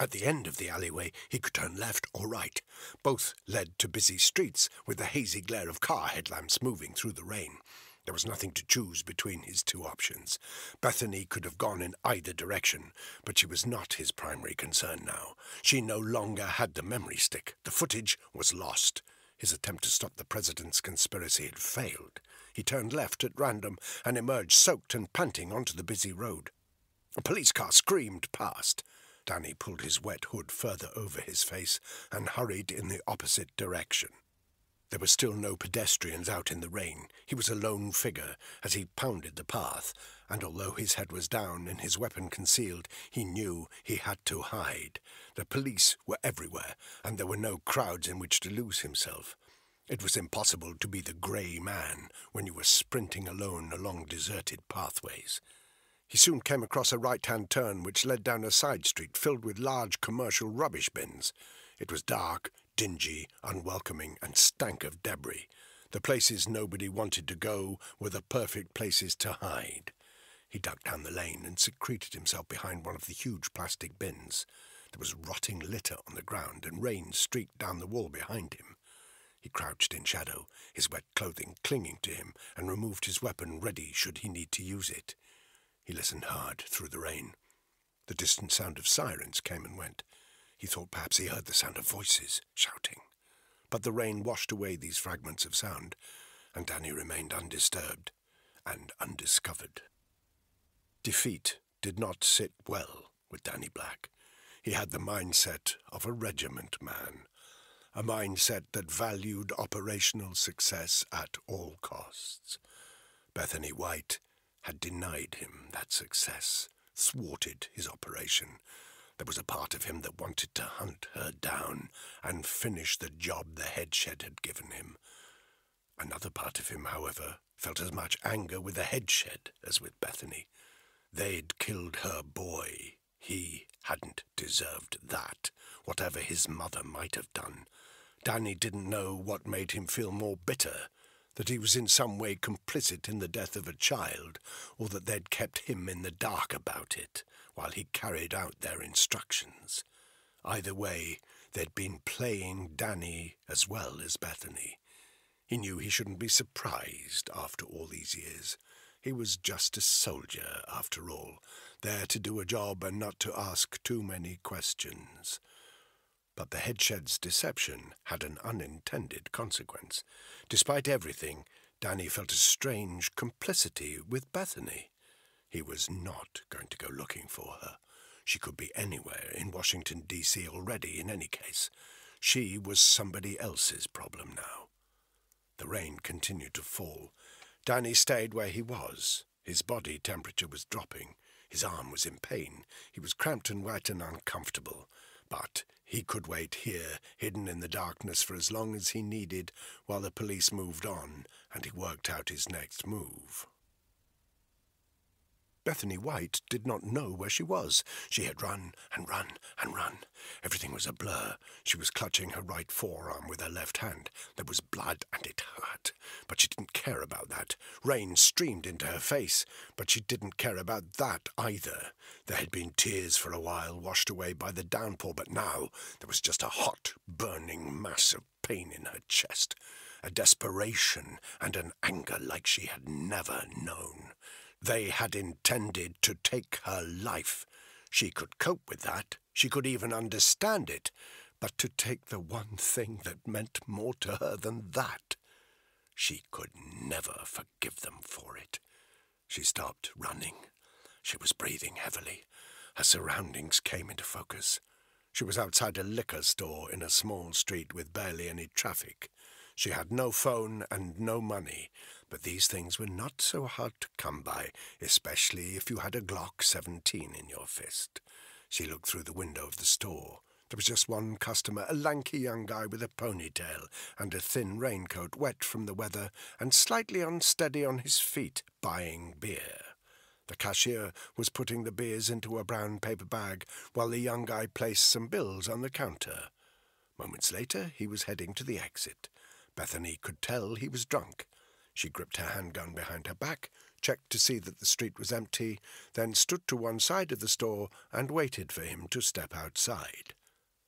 At the end of the alleyway, he could turn left or right. Both led to busy streets, with the hazy glare of car headlamps moving through the rain. There was nothing to choose between his two options. Bethany could have gone in either direction, but she was not his primary concern now. She no longer had the memory stick. The footage was lost. His attempt to stop the president's conspiracy had failed. He turned left at random and emerged soaked and panting onto the busy road. A police car screamed past. Danny pulled his wet hood further over his face and hurried in the opposite direction. There were still no pedestrians out in the rain. He was a lone figure as he pounded the path, and although his head was down and his weapon concealed, he knew he had to hide. The police were everywhere, and there were no crowds in which to lose himself. It was impossible to be the grey man when you were sprinting alone along deserted pathways. He soon came across a right-hand turn which led down a side street filled with large commercial rubbish bins. It was dark, dingy, unwelcoming, and stank of debris. The places nobody wanted to go were the perfect places to hide. He ducked down the lane and secreted himself behind one of the huge plastic bins. There was rotting litter on the ground, and rain streaked down the wall behind him. He crouched in shadow, his wet clothing clinging to him, and removed his weapon ready should he need to use it. He listened hard through the rain. The distant sound of sirens came and went. He thought perhaps he heard the sound of voices shouting. But the rain washed away these fragments of sound, and Danny remained undisturbed and undiscovered. Defeat did not sit well with Danny Black. He had the mindset of a regiment man, a mindset that valued operational success at all costs. Bethany White had denied him that success, thwarted his operation. There was a part of him that wanted to hunt her down and finish the job the headshed had given him. Another part of him, however, felt as much anger with the headshed as with Bethany. They'd killed her boy. He hadn't deserved that, whatever his mother might have done. Danny didn't know what made him feel more bitter, that he was in some way complicit in the death of a child, or that they'd kept him in the dark about it while he carried out their instructions. Either way, they'd been playing Danny as well as Bethany. He knew he shouldn't be surprised after all these years. He was just a soldier, after all, there to do a job and not to ask too many questions. But the headshed's deception had an unintended consequence. Despite everything, Danny felt a strange complicity with Bethany. He was not going to go looking for her. She could be anywhere in Washington, D.C. already, in any case. She was somebody else's problem now. The rain continued to fall. Danny stayed where he was. His body temperature was dropping. His arm was in pain. He was cramped and wet and uncomfortable. But he could wait here, hidden in the darkness, for as long as he needed, while the police moved on, and he worked out his next move. Bethany White did not know where she was. She had run and run and run. Everything was a blur. She was clutching her right forearm with her left hand. There was blood and it hurt, but she didn't care about that. Rain streamed into her face, but she didn't care about that either. There had been tears for a while, washed away by the downpour, but now there was just a hot, burning mass of pain in her chest, a desperation and an anger like she had never known. They had intended to take her life. She could cope with that. She could even understand it. But to take the one thing that meant more to her than that, she could never forgive them for it. She stopped running. She was breathing heavily. Her surroundings came into focus. She was outside a liquor store in a small street with barely any traffic. She had no phone and no money, but these things were not so hard to come by, especially if you had a Glock 17 in your fist. She looked through the window of the store. There was just one customer, a lanky young guy with a ponytail and a thin raincoat wet from the weather and slightly unsteady on his feet, buying beer. The cashier was putting the beers into a brown paper bag while the young guy placed some bills on the counter. Moments later, he was heading to the exit. Bethany could tell he was drunk. She gripped her handgun behind her back, checked to see that the street was empty, then stood to one side of the store and waited for him to step outside.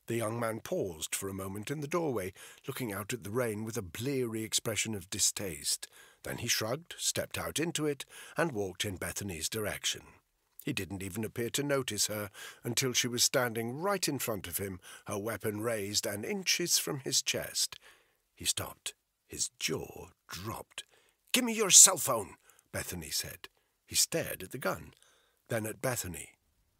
The young man paused for a moment in the doorway, looking out at the rain with a bleary expression of distaste. Then he shrugged, stepped out into it, and walked in Bethany's direction. He didn't even appear to notice her until she was standing right in front of him, her weapon raised and inches from his chest. He stopped. His jaw dropped. "Give me your cell phone," Bethany said. He stared at the gun, then at Bethany.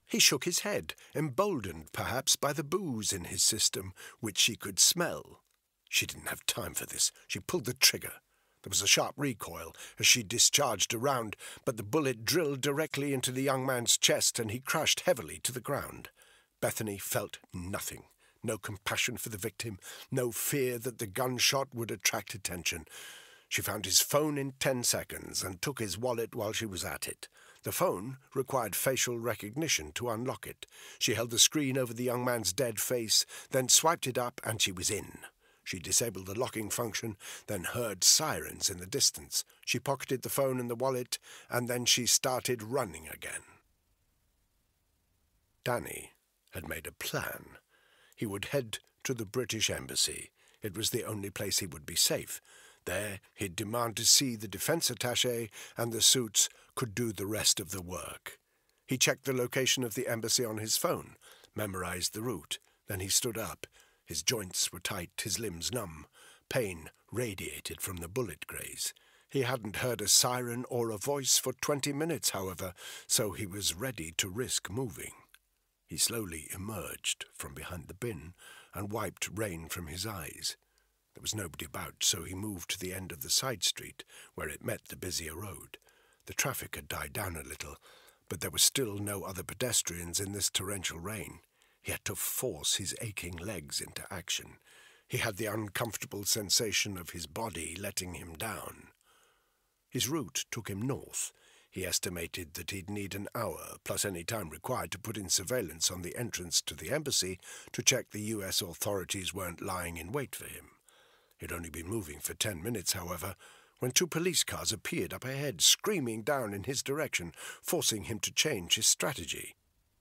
He shook his head, emboldened perhaps by the booze in his system, which she could smell. She didn't have time for this. She pulled the trigger. There was a sharp recoil as she discharged a round, but the bullet drilled directly into the young man's chest and he crashed heavily to the ground. Bethany felt nothing. No compassion for the victim, no fear that the gunshot would attract attention. She found his phone in 10 seconds and took his wallet while she was at it. The phone required facial recognition to unlock it. She held the screen over the young man's dead face, then swiped it up, and she was in. She disabled the locking function, then heard sirens in the distance. She pocketed the phone and the wallet, and then she started running again. Danny had made a plan. He would head to the British Embassy. It was the only place he would be safe. There, he'd demand to see the defense attaché, and the suits could do the rest of the work. He checked the location of the embassy on his phone, memorized the route. Then he stood up. His joints were tight, his limbs numb. Pain radiated from the bullet graze. He hadn't heard a siren or a voice for 20 minutes, however, so he was ready to risk moving. He slowly emerged from behind the bin and wiped rain from his eyes. There was nobody about, so he moved to the end of the side street, where it met the busier road. The traffic had died down a little, but there were still no other pedestrians in this torrential rain. He had to force his aching legs into action. He had the uncomfortable sensation of his body letting him down. His route took him north. He estimated that he'd need an hour, plus any time required to put in surveillance on the entrance to the embassy to check the U.S. authorities weren't lying in wait for him. He'd only been moving for 10 minutes, however, when two police cars appeared up ahead, screaming down in his direction, forcing him to change his strategy.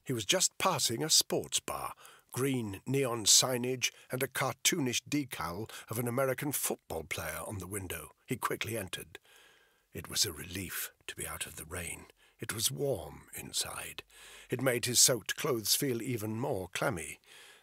He was just passing a sports bar, green neon signage and a cartoonish decal of an American football player on the window. He quickly entered. It was a relief to be out of the rain. It was warm inside. It made his soaked clothes feel even more clammy.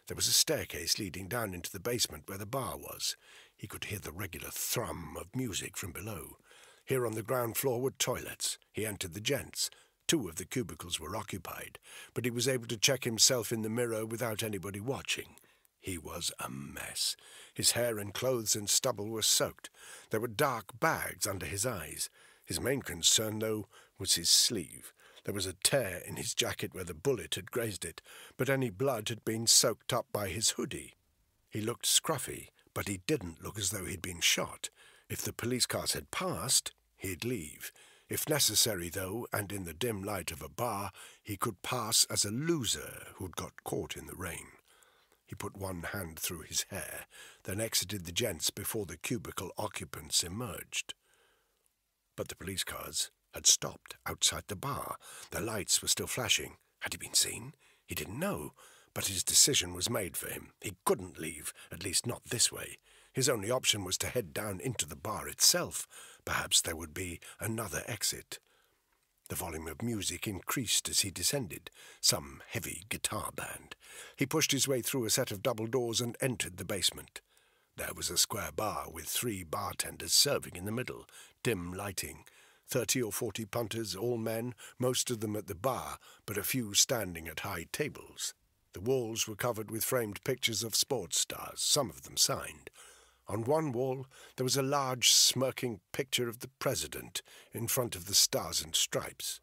There was a staircase leading down into the basement where the bar was. He could hear the regular thrum of music from below. Here on the ground floor were toilets. He entered the gents. Two of the cubicles were occupied, but he was able to check himself in the mirror without anybody watching. He was a mess. His hair and clothes and stubble were soaked. There were dark bags under his eyes. His main concern, though, was his sleeve. There was a tear in his jacket where the bullet had grazed it, but any blood had been soaked up by his hoodie. He looked scruffy, but he didn't look as though he'd been shot. If the police cars had passed, he'd leave. If necessary, though, and in the dim light of a bar, he could pass as a loser who'd got caught in the rain. He put one hand through his hair, then exited the gents before the cubicle occupants emerged. But the police cars had stopped outside the bar. The lights were still flashing. Had he been seen? He didn't know. But his decision was made for him. He couldn't leave, at least not this way. His only option was to head down into the bar itself. Perhaps there would be another exit. The volume of music increased as he descended, some heavy guitar band. He pushed his way through a set of double doors and entered the basement. There was a square bar with 3 bartenders serving in the middle, dim lighting. 30 or 40 punters, all men, most of them at the bar, but a few standing at high tables. The walls were covered with framed pictures of sports stars, some of them signed. On one wall, there was a large smirking picture of the president in front of the Stars and Stripes.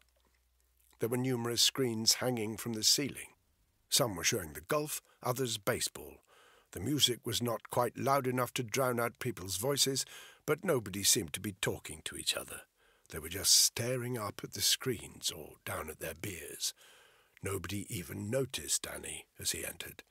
There were numerous screens hanging from the ceiling. Some were showing the golf, others baseball. The music was not quite loud enough to drown out people's voices, but nobody seemed to be talking to each other. They were just staring up at the screens or down at their beers. Nobody even noticed Danny as he entered.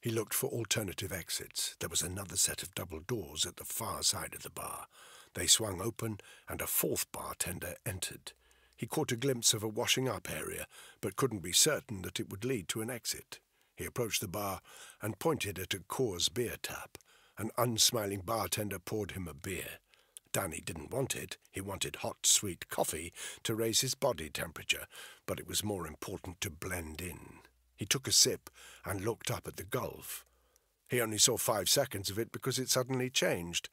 He looked for alternative exits. There was another set of double doors at the far side of the bar. They swung open, and a fourth bartender entered. He caught a glimpse of a washing-up area, but couldn't be certain that it would lead to an exit. He approached the bar and pointed at a Coors beer tap. An unsmiling bartender poured him a beer. Danny didn't want it. He wanted hot, sweet coffee to raise his body temperature, but it was more important to blend in. He took a sip and looked up at the gulf. He only saw 5 seconds of it because it suddenly changed.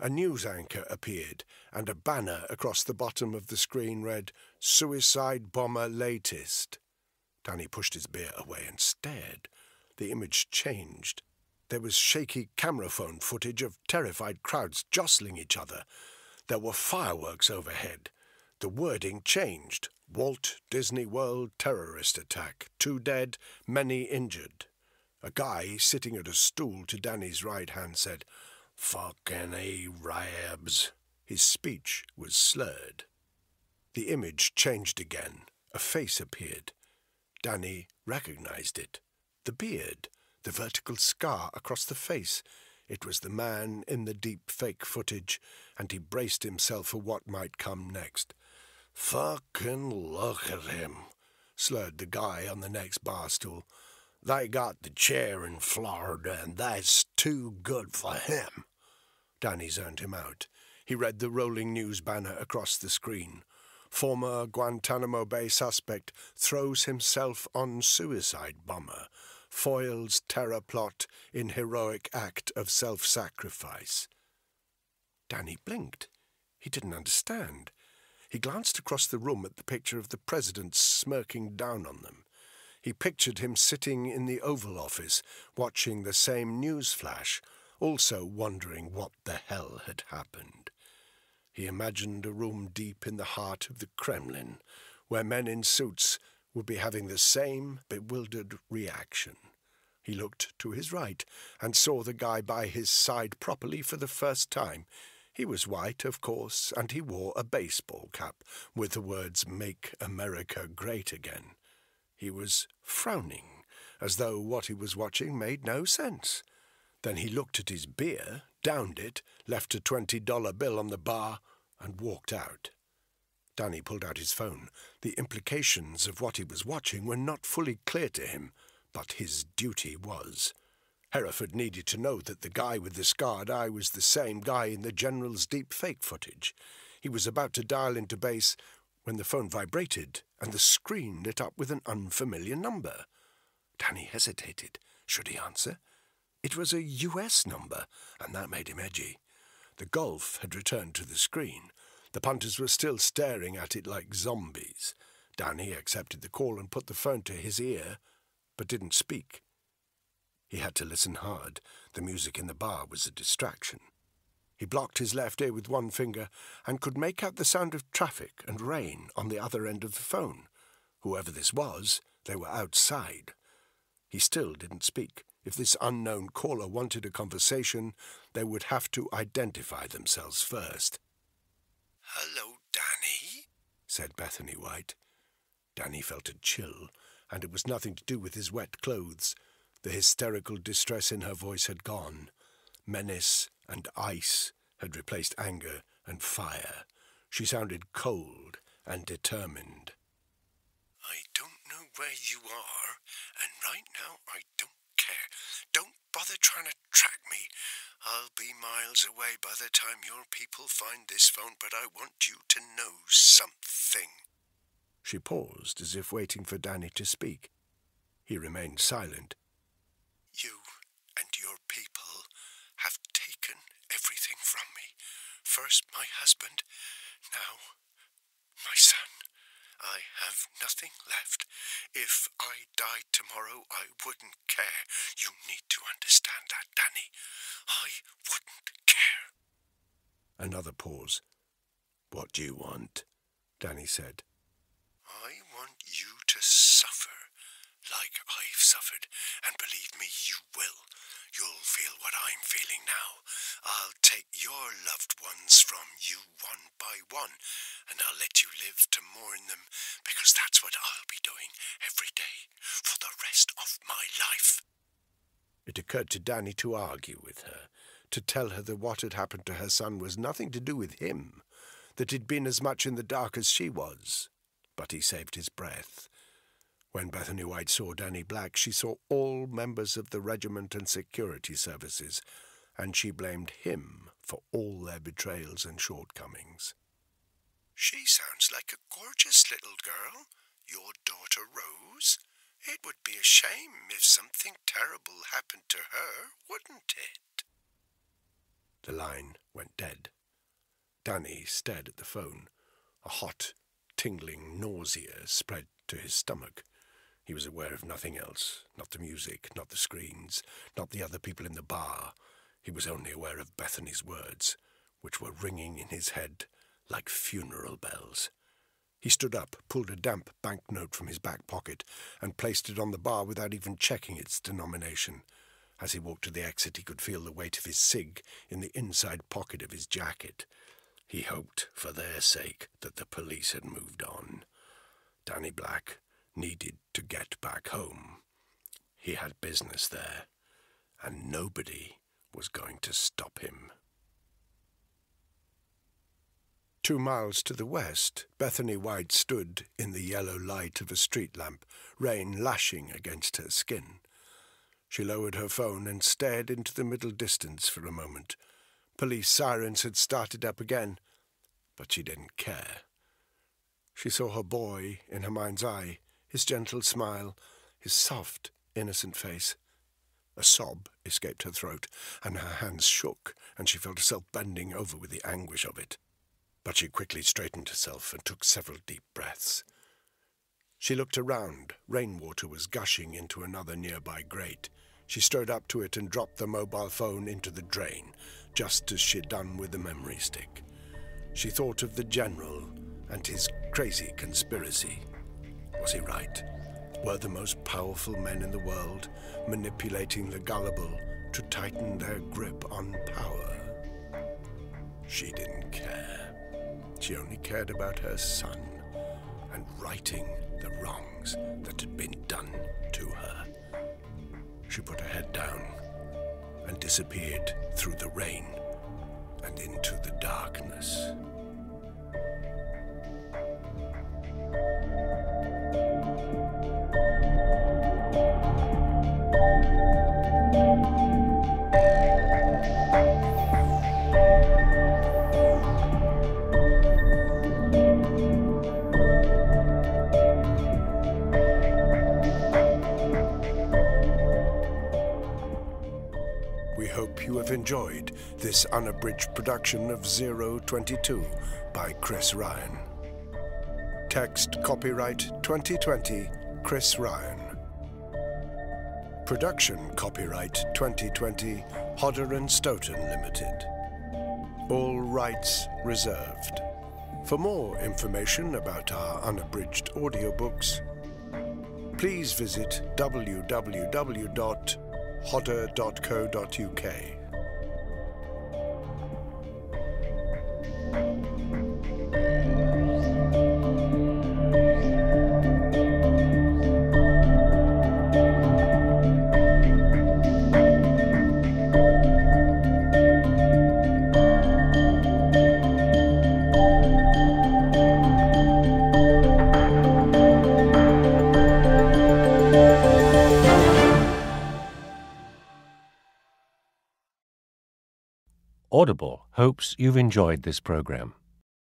A news anchor appeared, and a banner across the bottom of the screen read, "Suicide Bomber Latest." Danny pushed his beer away and stared. The image changed. There was shaky camera phone footage of terrified crowds jostling each other. There were fireworks overhead. The wording changed. Walt Disney World terrorist attack. 2 dead, many injured. A guy sitting at a stool to Danny's right hand said, "Fucking Arabs." His speech was slurred. The image changed again. A face appeared. Danny recognized it. The beard, the vertical scar across the face. It was the man in the deep fake footage, and he braced himself for what might come next. "Fucking look at him," slurred the guy on the next bar stool. "They got the chair in Florida, and that's too good for him." Danny zoned him out. He read the rolling news banner across the screen. "Former Guantanamo Bay suspect throws himself on suicide bomber. Foils terror plot in heroic act of self-sacrifice." Danny blinked. He didn't understand. He glanced across the room at the picture of the president smirking down on them. He pictured him sitting in the Oval Office, watching the same news flash, also wondering what the hell had happened. He imagined a room deep in the heart of the Kremlin, where men in suits would be having the same bewildered reaction. He looked to his right and saw the guy by his side properly for the first time. He was white, of course, and he wore a baseball cap with the words "Make America Great Again." He was frowning, as though what he was watching made no sense. Then he looked at his beer, downed it, left a $20 bill on the bar, and walked out. Danny pulled out his phone. The implications of what he was watching were not fully clear to him, but his duty was. Hereford needed to know that the guy with the scarred eye was the same guy in the general's deep fake footage. He was about to dial into base when the phone vibrated and the screen lit up with an unfamiliar number. Danny hesitated. Should he answer? It was a U.S. number, and that made him edgy. The golf had returned to the screen. The punters were still staring at it like zombies. Danny accepted the call and put the phone to his ear, but didn't speak. He had to listen hard. The music in the bar was a distraction. He blocked his left ear with one finger and could make out the sound of traffic and rain on the other end of the phone. Whoever this was, they were outside. He still didn't speak. If this unknown caller wanted a conversation, they would have to identify themselves first. "Hello, Danny," said Bethany White. Danny felt a chill, and it was nothing to do with his wet clothes. The hysterical distress in her voice had gone. Menace and ice had replaced anger and fire. She sounded cold and determined. "I don't know where you are, and right now I don't care. Don't bother trying to track me. I'll be miles away by the time your people find this phone, but I want you to know something." She paused, as if waiting for Danny to speak. He remained silent. "You and your people have taken everything from me. First my husband, now my son. I have nothing left. If I died tomorrow, I wouldn't care. You need to understand that, Danny. I wouldn't care." Another pause. "What do you want?" Danny said. "I want you to suffer like I've suffered, and believe me, you will. You'll feel what I'm feeling now. I'll take your loved ones from you one by one, and I'll let you live to mourn them, because that's what I'll be doing every day for the rest of my life." It occurred to Danny to argue with her, to tell her that what had happened to her son was nothing to do with him, that he'd been as much in the dark as she was. But he saved his breath. When Bethany White saw Danny Black, she saw all members of the regiment and security services, and she blamed him for all their betrayals and shortcomings. "She sounds like a gorgeous little girl, your daughter Rose. It would be a shame if something terrible happened to her, wouldn't it?" The line went dead. Danny stared at the phone. A hot, tingling nausea spread to his stomach. He was aware of nothing else, not the music, not the screens, not the other people in the bar. He was only aware of Bethany's words, which were ringing in his head like funeral bells. He stood up, pulled a damp banknote from his back pocket, and placed it on the bar without even checking its denomination. As he walked to the exit, he could feel the weight of his cig in the inside pocket of his jacket. He hoped, for their sake, that the police had moved on. Danny Black needed to get back home. He had business there, and nobody was going to stop him. 2 miles to the west, Bethany White stood in the yellow light of a street lamp, rain lashing against her skin. She lowered her phone and stared into the middle distance for a moment. Police sirens had started up again, but she didn't care. She saw her boy in her mind's eye, his gentle smile, his soft, innocent face. A sob escaped her throat, and her hands shook, and she felt herself bending over with the anguish of it. But she quickly straightened herself and took several deep breaths. She looked around. Rainwater was gushing into another nearby grate. She strode up to it and dropped the mobile phone into the drain, just as she'd done with the memory stick. She thought of the general and his crazy conspiracy. Was he right? Were the most powerful men in the world manipulating the gullible to tighten their grip on power? She didn't care. She only cared about her son and righting the wrongs that had been done to her. She put her head down and disappeared through the rain and into the darkness. We hope you have enjoyed this unabridged production of Zero 22 by Chris Ryan. Text copyright 2020 Chris Ryan. Production copyright 2020 Hodder and Stoughton Limited. All rights reserved. For more information about our unabridged audiobooks, please visit www.hodder.co.uk. Audible hopes you've enjoyed this program.